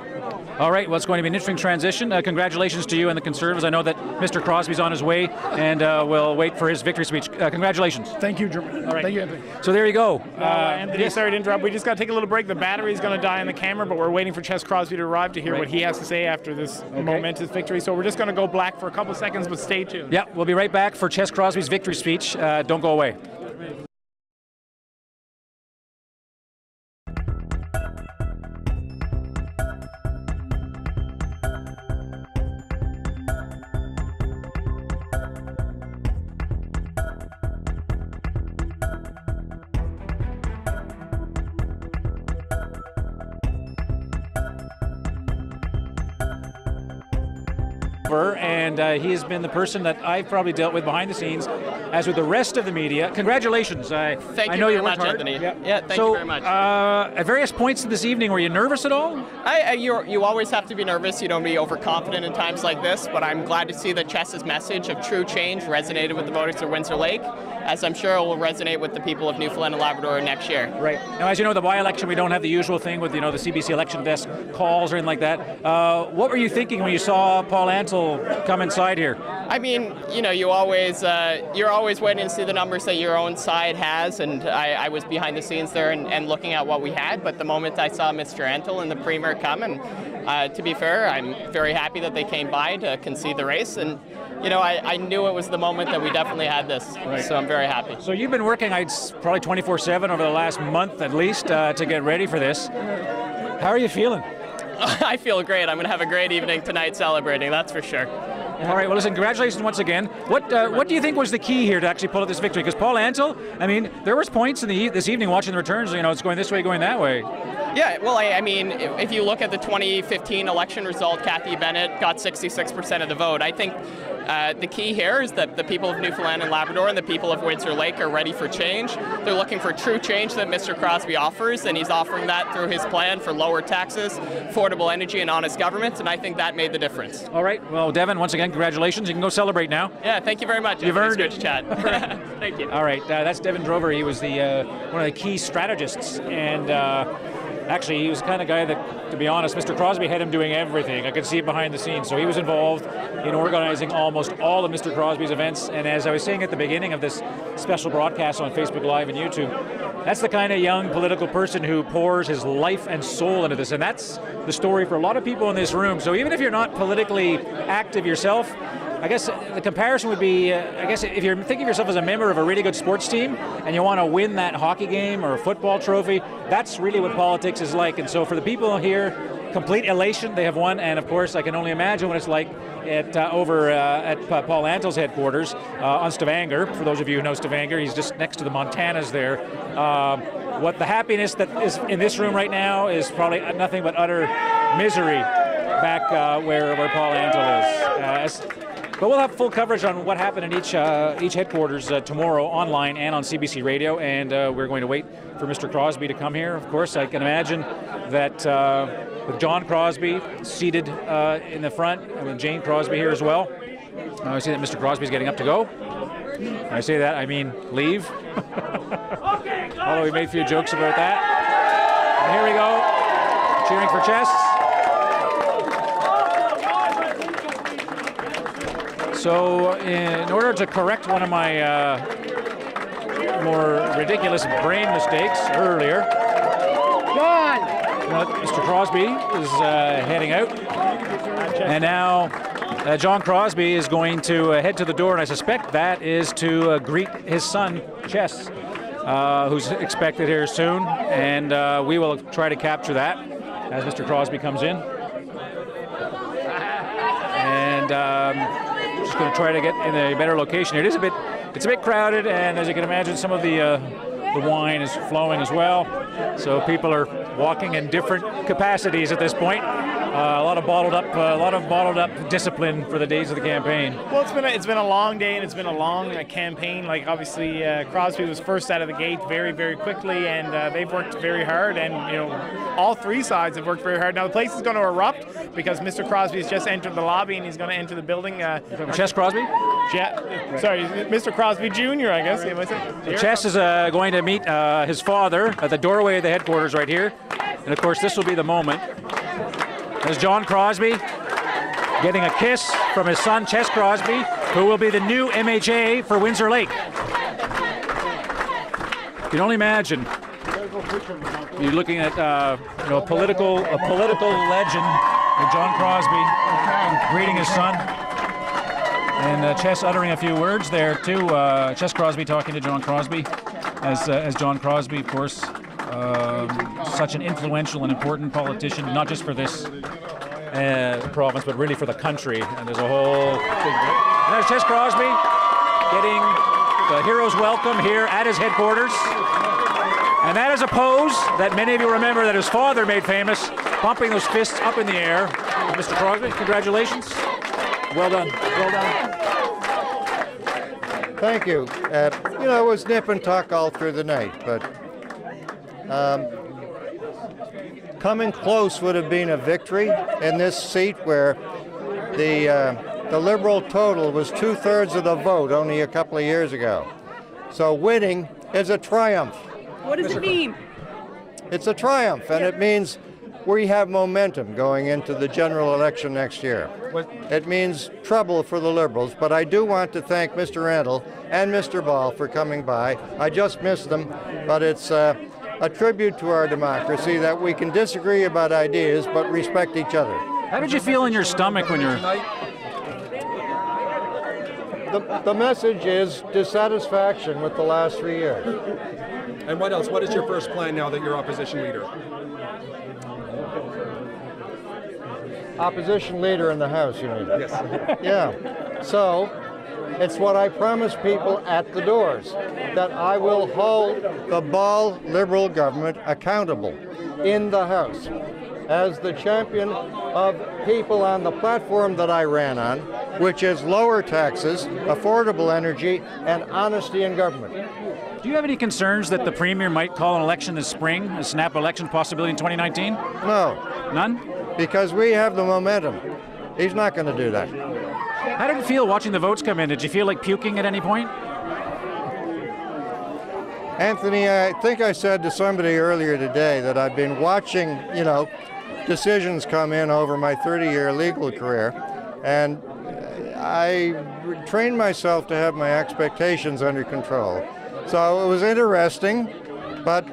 All right, well, it's going to be an interesting transition. Uh, congratulations to you and the Conservatives. I know that Mister Crosbie's on his way, and uh, we'll wait for his victory speech. Uh, congratulations. Thank you, German. All right. Thank you, Anthony. So there you go. Uh, uh, Anthony, yes. Sorry to interrupt. We just got to take a little break. The battery's going to die on the camera, but we're waiting for Ches Crosbie to arrive to hear right. what he has to say after this okay. momentous victory. So we're just going to go black for a couple seconds, but stay tuned. Yeah, we'll be right back for Ches Crosbie's victory speech. Uh, don't go away. over, and uh, he has been the person that I've probably dealt with behind the scenes, as with the rest of the media. Congratulations. I, thank I you know very you much, hard. Anthony. Yeah, yeah thank so, you very much. Uh, at various points this evening, were you nervous at all? I, I, you're, you always have to be nervous. You don't be overconfident in times like this, but I'm glad to see that Ches's message of true change resonated with the voters of Windsor Lake, as I'm sure it will resonate with the people of Newfoundland and Labrador next year. Right. Now, as you know, the by-election, we don't have the usual thing with, you know, the C B C election desk calls or anything like that. Uh, what were you thinking when you saw Paul Antle come inside here? I mean, you know, you always, uh, you're always waiting to see the numbers that your own side has, and I, I was behind the scenes there and, and looking at what we had, but the moment I saw Mister Antle and the Premier come, and uh, to be fair, I'm very happy that they came by to concede the race, and you know, I, I knew it was the moment that we definitely had this, right. So I'm very happy. So you've been working I'd probably twenty-four seven over the last month at least uh, to get ready for this. How are you feeling? I feel great. I'm going to have a great evening tonight celebrating, that's for sure. All right, well, listen, congratulations once again. What uh, what do you think was the key here to actually pull out this victory? Because Paul Antle, I mean, there was points in the e this evening watching the returns, you know, it's going this way, going that way. Yeah, well, I, I mean, if you look at the twenty fifteen election result, Kathy Bennett got sixty-six percent of the vote. I think uh, the key here is that the people of Newfoundland and Labrador and the people of Windsor Lake are ready for change. They're looking for true change that Mister Crosbie offers, and he's offering that through his plan for lower taxes, affordable energy, and honest government, and I think that made the difference. All right, well, Devin, once again, congratulations. You can go celebrate now. Yeah, thank you very much. You've earned it. It's good to chat. Thank you. All right, uh, that's Devin Drover. He was the uh, one of the key strategists, and uh, actually he was the kind of guy that, to be honest, Mister Crosbie had him doing everything. I could see it behind the scenes. So he was involved in organizing almost all of Mister Crosbie's events. And as I was saying at the beginning of this special broadcast on Facebook Live and YouTube, that's the kind of young political person who pours his life and soul into this. And that's the story for a lot of people in this room. So even if you're not politically active yourself, I guess the comparison would be, uh, I guess if you're thinking of yourself as a member of a really good sports team and you want to win that hockey game or a football trophy, that's really what politics is like. And so for the people here, complete elation, they have won. And of course, I can only imagine what it's like at, uh, over uh, at uh, Paul Antle's headquarters uh, on Stavanger. For those of you who know Stavanger, he's just next to the Montanas there. Uh, what the happiness that is in this room right now is probably nothing but utter misery back uh, where, where Paul Antle is. Uh, But we'll have full coverage on what happened in each uh, each headquarters uh, tomorrow online and on C B C Radio, and uh, we're going to wait for Mister Crosbie to come here. Of course, I can imagine that uh, with John Crosbie seated uh, in the front, and with Jane Crosbie here as well. I see that Mister Crosbie's getting up to go. When I say that, I mean leave. Although we made a few jokes about that. And here we go, cheering for Ches. So in order to correct one of my uh, more ridiculous brain mistakes earlier, John, well, Mister Crosbie is uh, heading out, and now uh, John Crosbie is going to uh, head to the door, and I suspect that is to uh, greet his son, Ches, uh, who's expected here soon, and uh, we will try to capture that as Mister Crosbie comes in. And Um, just going to try to get in a better location. It is a bit, it's a bit crowded, and as you can imagine, some of the uh, the wine is flowing as well. So people are walking in different capacities at this point. Uh, a lot of bottled up, uh, a lot of bottled up discipline for the days of the campaign. Well, it's been a, it's been a long day, and it's been a long uh, campaign. Like obviously, uh, Crosbie was first out of the gate very, very quickly, and uh, they've worked very hard. And you know, all three sides have worked very hard. Now the place is going to erupt because Mister Crosbie has just entered the lobby, and he's going to enter the building. Uh, Ches Crosbie? Yeah. Right. Sorry, Mister Crosbie Junior I guess. Right. So Ches is uh, going to meet uh, his father at the doorway of the headquarters right here, and of course, this will be the moment. There's John Crosbie getting a kiss from his son, Ches Crosbie, who will be the new M H A for Windsor Lake. You can only imagine. You're looking at uh, you know, a political, a political legend, like John Crosbie greeting his son, and uh, Ches uttering a few words there too. Uh, Ches Crosbie talking to John Crosbie, as uh, as John Crosbie, of course. Um, such an influential and important politician, not just for this uh, province, but really for the country. And there's a whole thing. And there's Ches Crosbie getting the hero's welcome here at his headquarters. And that is a pose that many of you remember that his father made famous, pumping those fists up in the air. Mister Crosbie, congratulations. Well done. Well done. Thank you. Uh, you know, it was nip and tuck all through the night, but um, coming close would have been a victory in this seat where the uh, the Liberal total was two-thirds of the vote only a couple of years ago. So winning is a triumph. What does it mean? It's a triumph, and it means we have momentum going into the general election next year. It means trouble for the Liberals, but I do want to thank Mister Antle and Mister Ball for coming by. I just missed them, but it's uh, a tribute to our democracy that we can disagree about ideas but respect each other. How did you feel in your stomach when you're... The, the message is dissatisfaction with the last three years. And what else? What is your first plan now that you're opposition leader? Opposition leader in the House, you mean? Yes. Yeah. So, it's what I promised people at the doors, that I will hold the Ball Liberal government accountable in the House as the champion of people on the platform that I ran on, which is lower taxes, affordable energy, and honesty in government. Do you have any concerns that the Premier might call an election this spring, a snap election possibility in twenty nineteen? No. None? Because we have the momentum. He's not going to do that. How did it feel watching the votes come in? Did you feel like puking at any point? Anthony, I think I said to somebody earlier today that I've been watching, you know, decisions come in over my thirty-year legal career, and I trained myself to have my expectations under control. So it was interesting, but,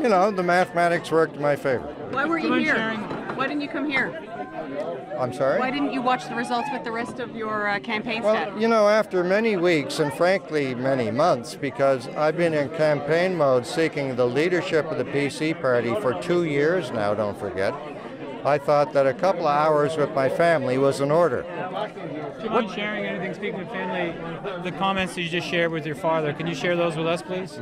you know, the mathematics worked in my favor. Why weren't you here? Why didn't you come here? I'm sorry? Why didn't you watch the results with the rest of your uh, campaign staff? Well, you know, after many weeks, and frankly many months, because I've been in campaign mode seeking the leadership of the P C party for two years now, don't forget, I thought that a couple of hours with my family was in order. Do you mind sharing anything, speaking with family, the comments that you just shared with your father, can you share those with us, please?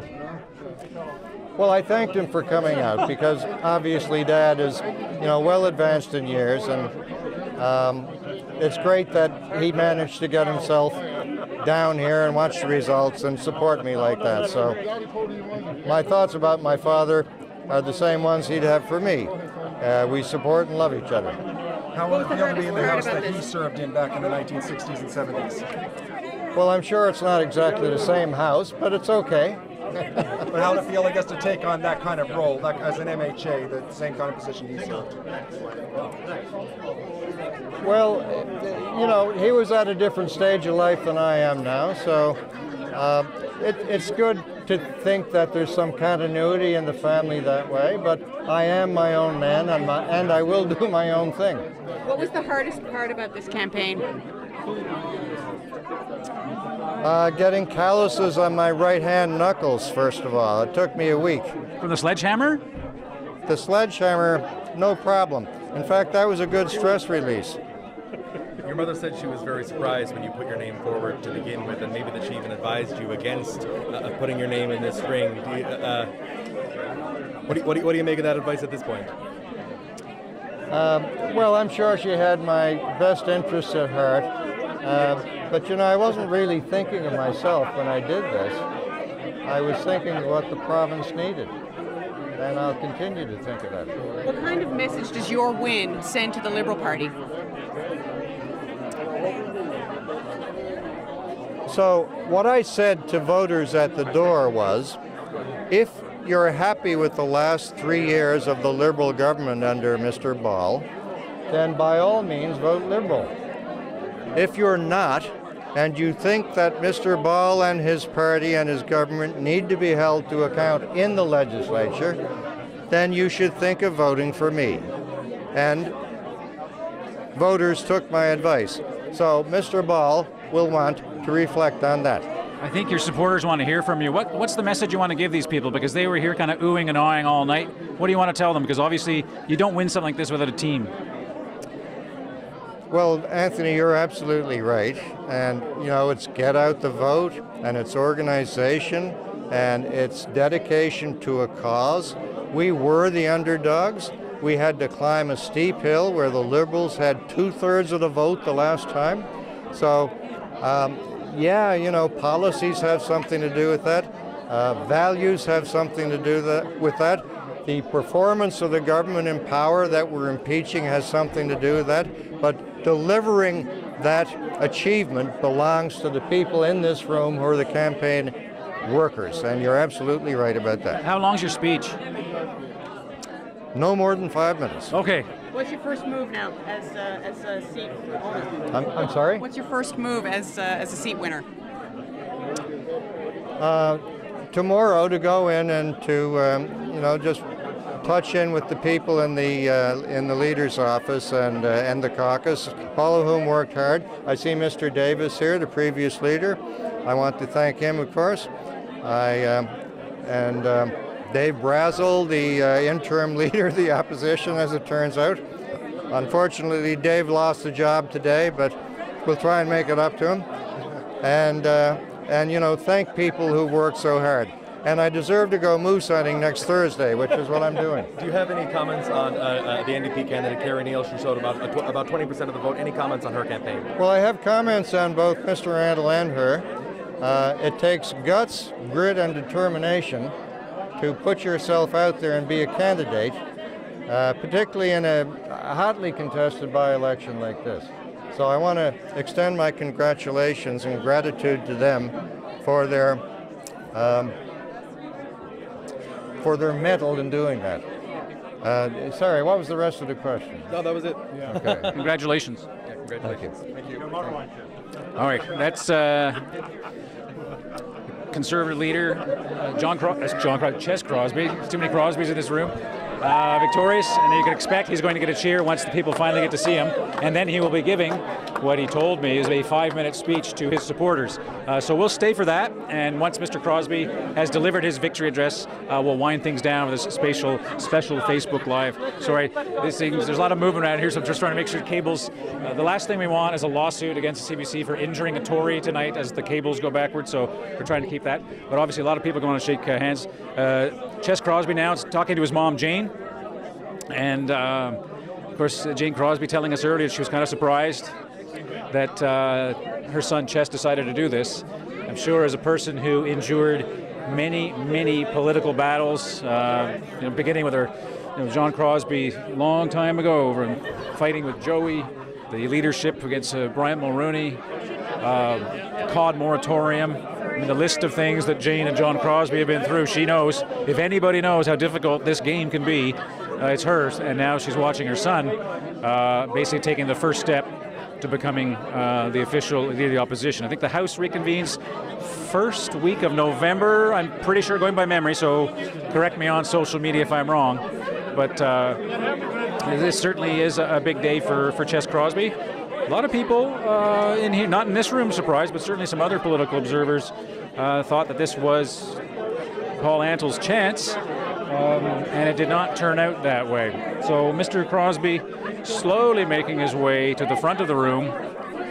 Well, I thanked him for coming out because obviously Dad is, you know, well advanced in years, and um, it's great that he managed to get himself down here and watch the results and support me like that. So my thoughts about my father are the same ones he'd have for me. Uh, we support and love each other. How will it feel to be in the house that he served in back in the nineteen sixties and seventies? Well, I'm sure it's not exactly the same house, but it's okay. But how would it feel, I guess, to take on that kind of role, like as an M H A, the same kind of position he served? Well, you know, he was at a different stage of life than I am now, so uh, it, it's good to think that there's some continuity in the family that way, but I am my own man, and, my, and I will do my own thing. What was the hardest part about this campaign? Uh, getting calluses on my right-hand knuckles, first of all. It took me a week. From the sledgehammer? The sledgehammer, no problem. In fact, that was a good stress release. Your mother said she was very surprised when you put your name forward to begin with, and maybe that she even advised you against uh, putting your name in this ring. Do you, uh, what, do you, what, do you, what do you make of that advice at this point? Uh, well, I'm sure she had my best interests at heart, uh, but you know, I wasn't really thinking of myself when I did this. I was thinking of what the province needed, and I'll continue to think of that. What kind of message does your win send to the Liberal Party? So what I said to voters at the door was, if you're happy with the last three years of the Liberal government under Mister Ball, then by all means vote Liberal. If you're not, and you think that Mister Ball and his party and his government need to be held to account in the legislature, then you should think of voting for me. And voters took my advice. So Mister Ball will want to reflect on that. I think your supporters want to hear from you. What, what's the message you want to give these people? Because they were here kind of oohing and aahing all night. What do you want to tell them? Because obviously you don't win something like this without a team. Well, Anthony, you're absolutely right. And, you know, it's get out the vote, and it's organization, and it's dedication to a cause. We were the underdogs. We had to climb a steep hill where the Liberals had two-thirds of the vote the last time. So, um, yeah, you know, policies have something to do with that. Uh, values have something to do that, with that. The performance of the government in power that we're impeaching has something to do with that. But delivering that achievement belongs to the people in this room who are the campaign workers, and you're absolutely right about that. How long's your speech? No more than five minutes. Okay. What's your first move now as uh, as a seat owner? I'm, I'm sorry. What's your first move as uh, as a seat winner? Uh, tomorrow to go in and to um, you know just touch in with the people in the uh, in the leader's office and uh, and the caucus, all of whom worked hard. I see Mister Davis here, the previous leader. I want to thank him, of course. I um, and um, Dave Brazzle, the uh, interim leader of the opposition, as it turns out. Unfortunately, Dave lost the job today, but we'll try and make it up to him. And uh, and you know, thank people who worked so hard. And I deserve to go moose hunting next Thursday, which is what I'm doing. Do you have any comments on uh, uh, the N D P candidate, Kerri Neil? She showed about, uh, about twenty percent of the vote. Any comments on her campaign? Well, I have comments on both Mister Antle and her. Uh, it takes guts, grit, and determination to put yourself out there and be a candidate, uh, particularly in a hotly contested by-election like this. So I want to extend my congratulations and gratitude to them for their um, for their mettle in doing that. Uh, sorry, what was the rest of the question? No, that was it. Yeah. Okay. Congratulations. Yeah, congratulations. Thank you. Thank you. All right, that's uh, Conservative leader uh, John Crosbie, John Cros Ches Crosbie. There's too many Crosbies in this room. Uh, victorious, and you can expect he's going to get a cheer once the people finally get to see him, and then he will be giving what he told me is a five-minute speech to his supporters. Uh, so we'll stay for that, and once Mister Crosbie has delivered his victory address, uh, we'll wind things down with this special, special Facebook Live. Sorry, this thing, there's a lot of movement around here, so I'm just trying to make sure cables. Uh, the last thing we want is a lawsuit against the C B C for injuring a Tory tonight as the cables go backwards, so we're trying to keep that. But obviously, a lot of people going to shake uh, hands. Uh, Ches Crosbie now is talking to his mom, Jane. And, uh, of course, Jane Crosbie telling us earlier she was kind of surprised that uh, her son Ches decided to do this. I'm sure as a person who endured many, many political battles, uh, you know, beginning with her, you know, John Crosbie a long time ago, over fighting with Joey, the leadership against uh, Bryant Mulroney, uh, C O D moratorium. I mean, the list of things that Jane and John Crosbie have been through, she knows. If anybody knows how difficult this game can be, uh, it's hers, and now she's watching her son uh, basically taking the first step to becoming uh, the official leader of the opposition. I think the House reconvenes first week of November. I'm pretty sure, going by memory, so correct me on social media if I'm wrong. But uh, this certainly is a big day for, for Ches Crosbie. A lot of people uh, in here, not in this room, surprised, but certainly some other political observers uh, thought that this was Paul Antle's chance, um, and it did not turn out that way. So Mister Crosbie slowly making his way to the front of the room,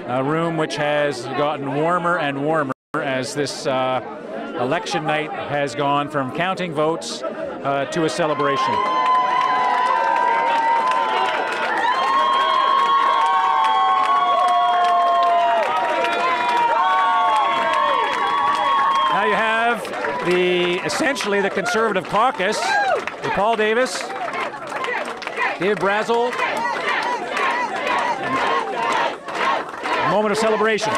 a room which has gotten warmer and warmer as this uh, election night has gone from counting votes uh, to a celebration. The essentially the Conservative caucus with Paul Davis, David Brazzle. A moment of celebration.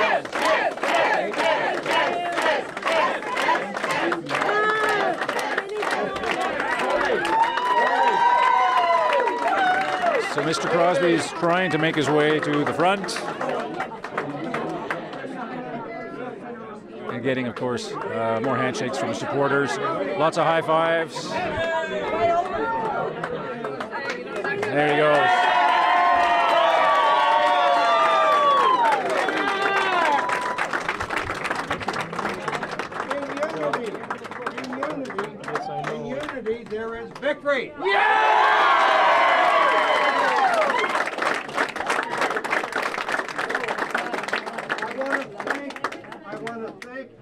So Mister Crosbie is trying to make his way to the front. Getting, of course, uh, more handshakes from the supporters. Lots of high fives. There he goes. In unity, in unity, there is victory. Yeah!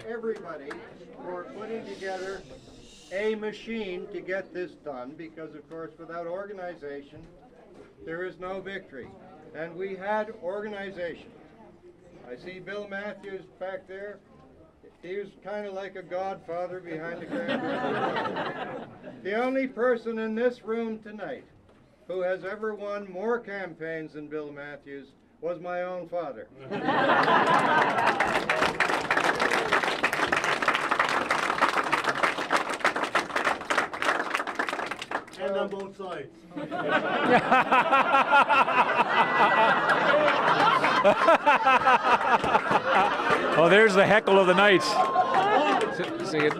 Everybody for putting together a machine to get this done, because of course without organization there is no victory, and we had organization. I see Bill Matthews back there. He was kind of like a godfather behind the camera. The only person in this room tonight who has ever won more campaigns than Bill Matthews was my own father. And on both sides. Oh, there's the heckle of the night. See it.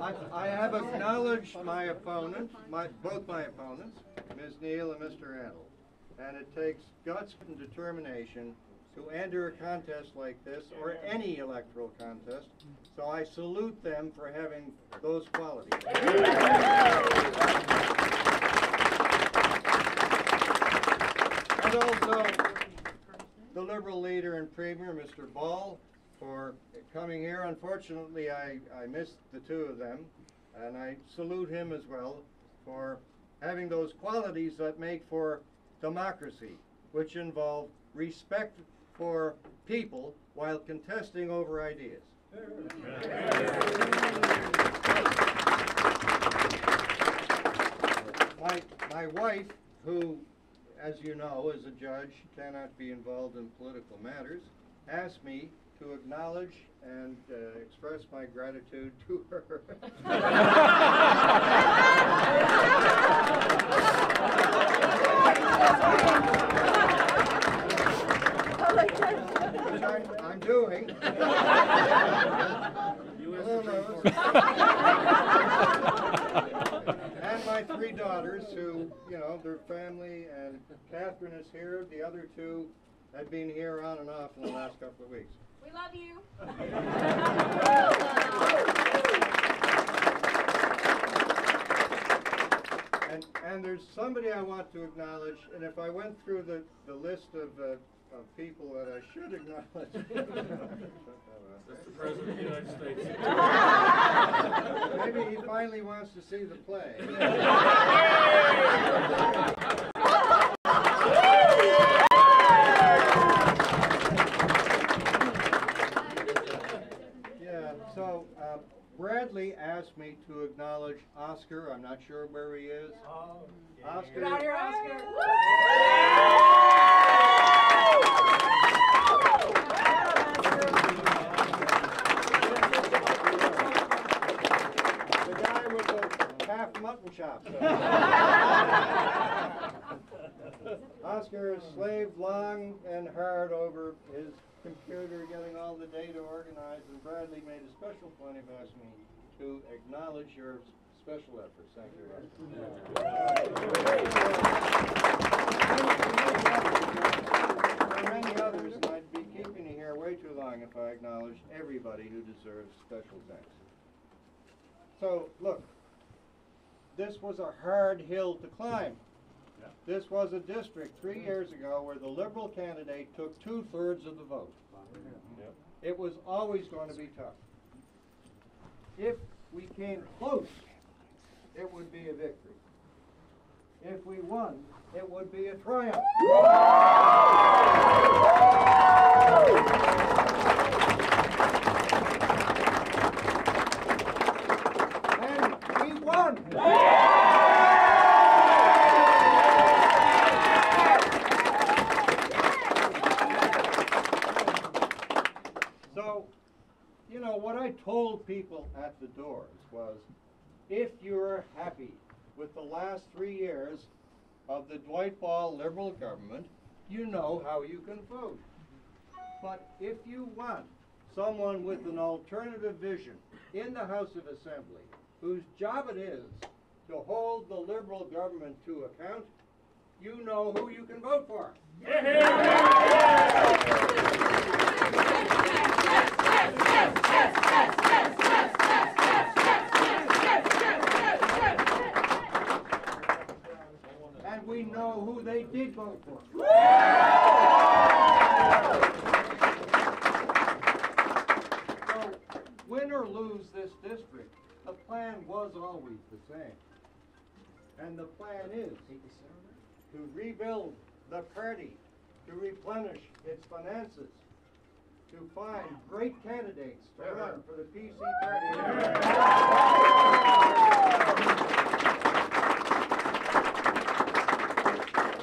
I, I have acknowledged my opponent, my, both my opponents, Miz Neil and Mister Antle, and it takes guts and determination to enter a contest like this or any electoral contest. So I salute them for having those qualities. And also the Liberal leader and Premier, Mister Ball, for coming here. Unfortunately, I, I missed the two of them, and I salute him as well for having those qualities that make for democracy, which involve respect for people while contesting over ideas. My, my wife, who, as you know, as a judge, cannot be involved in political matters, asked me to acknowledge and uh, express my gratitude to her. Which I'm, I'm doing. Hello, Rose. And my three daughters, who, you know, their family, and Catherine is here. The other two have been here on and off in the last couple of weeks. We love you. and, and there's somebody I want to acknowledge, and if I went through the, the list of, uh, of people that I should acknowledge. That's the President of the United States. Maybe he finally wants to see the play. So uh, Bradley asked me to acknowledge Oscar. I'm not sure where he is. Oh, yeah. Oscar. Get out here, Oscar. Woo! The guy with the half mutton chops. Oscar has slaved long and hard over his computer, getting all the data organized, and Bradley made a special point of asking me to acknowledge your special efforts. Thank you very much. There are many others, and I'd be keeping you here way too long if I acknowledged everybody who deserves special thanks. So, look, this was a hard hill to climb. This was a district three years ago where the Liberal candidate took two-thirds of the vote. Yep. It was always going to be tough. If we came close, it would be a victory. If we won, it would be a triumph. And we won! I told people at the doors was, if you're happy with the last three years of the Dwight Ball Liberal government, you know how you can vote. But if you want someone with an alternative vision in the House of Assembly, whose job it is to hold the Liberal government to account, you know who you can vote for. Yeah. Yeah. And we know who they did vote for. So, win or lose this district, the plan was always the same. And the plan is to rebuild the party, to replenish its finances, to find great candidates to run for the P C party.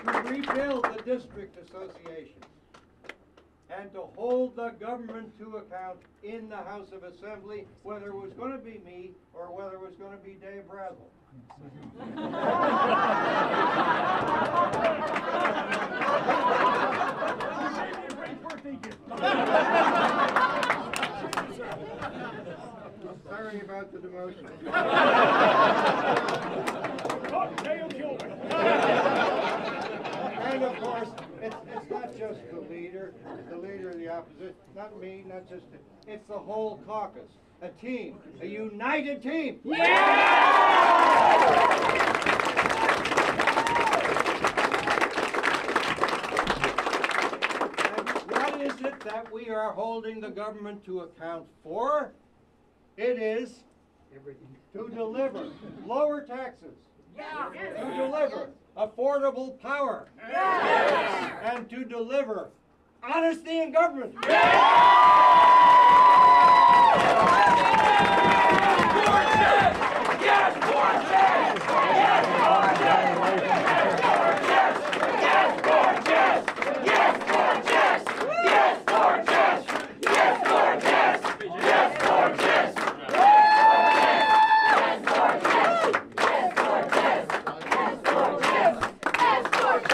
To rebuild the district associations and to hold the government to account in the House of Assembly, whether it was going to be me or whether it was going to be Dave Brazzle. Sorry about the demotion. And of course, it's, it's not just the leader, the leader of the opposition, not me, not just the, it's the whole caucus, a team, a united team. Yeah! That we are holding the government to account for, it is everything to deliver lower taxes, yeah. to deliver affordable power, yeah. and to deliver honesty in government.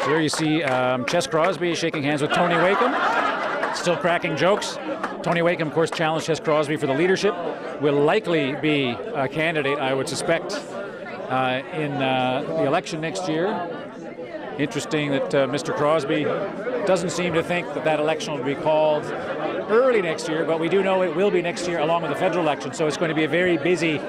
There you see um, Ches Crosbie shaking hands with Tony Wakeham, still cracking jokes. Tony Wakeham, of course, challenged Ches Crosbie for the leadership, will likely be a candidate, I would suspect, uh, in uh, the election next year. Interesting that uh, Mister Crosbie doesn't seem to think that that election will be called early next year, but we do know it will be next year along with the federal election, so it's going to be a very busy,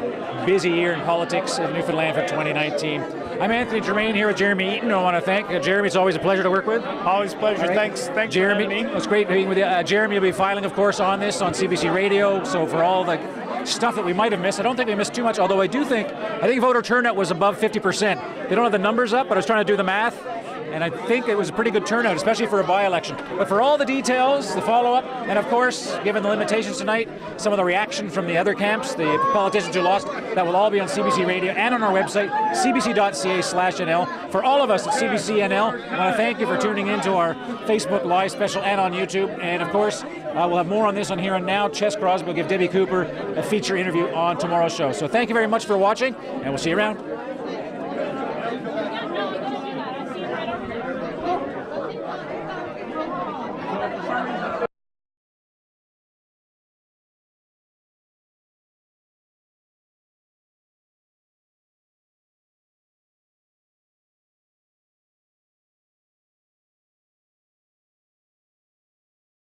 busy year in politics in Newfoundland for twenty nineteen. I'm Anthony Germain here with Jeremy Eaton. I want to thank uh, Jeremy. It's always a pleasure to work with. Always a pleasure. Right. Thanks. Thanks, Jeremy. For having me. It's great being with you. Uh, Jeremy will be filing, of course, on this on C B C Radio. So for all the stuff that we might have missed, I don't think we missed too much. Although I do think, I think voter turnout was above fifty percent. They don't have the numbers up, but I was trying to do the math, and I think it was a pretty good turnout, especially for a by-election. But for all the details, the follow-up, and of course, given the limitations tonight, some of the reaction from the other camps, the politicians who lost, that will all be on C B C Radio and on our website, c b c dot c a slash n l. For all of us at C B C N L, I want to thank you for tuning in to our Facebook Live special and on YouTube. And of course, uh, we'll have more on this on Here and Now. Ches Crosbie will give Debbie Cooper a feature interview on tomorrow's show. So thank you very much for watching, and we'll see you around.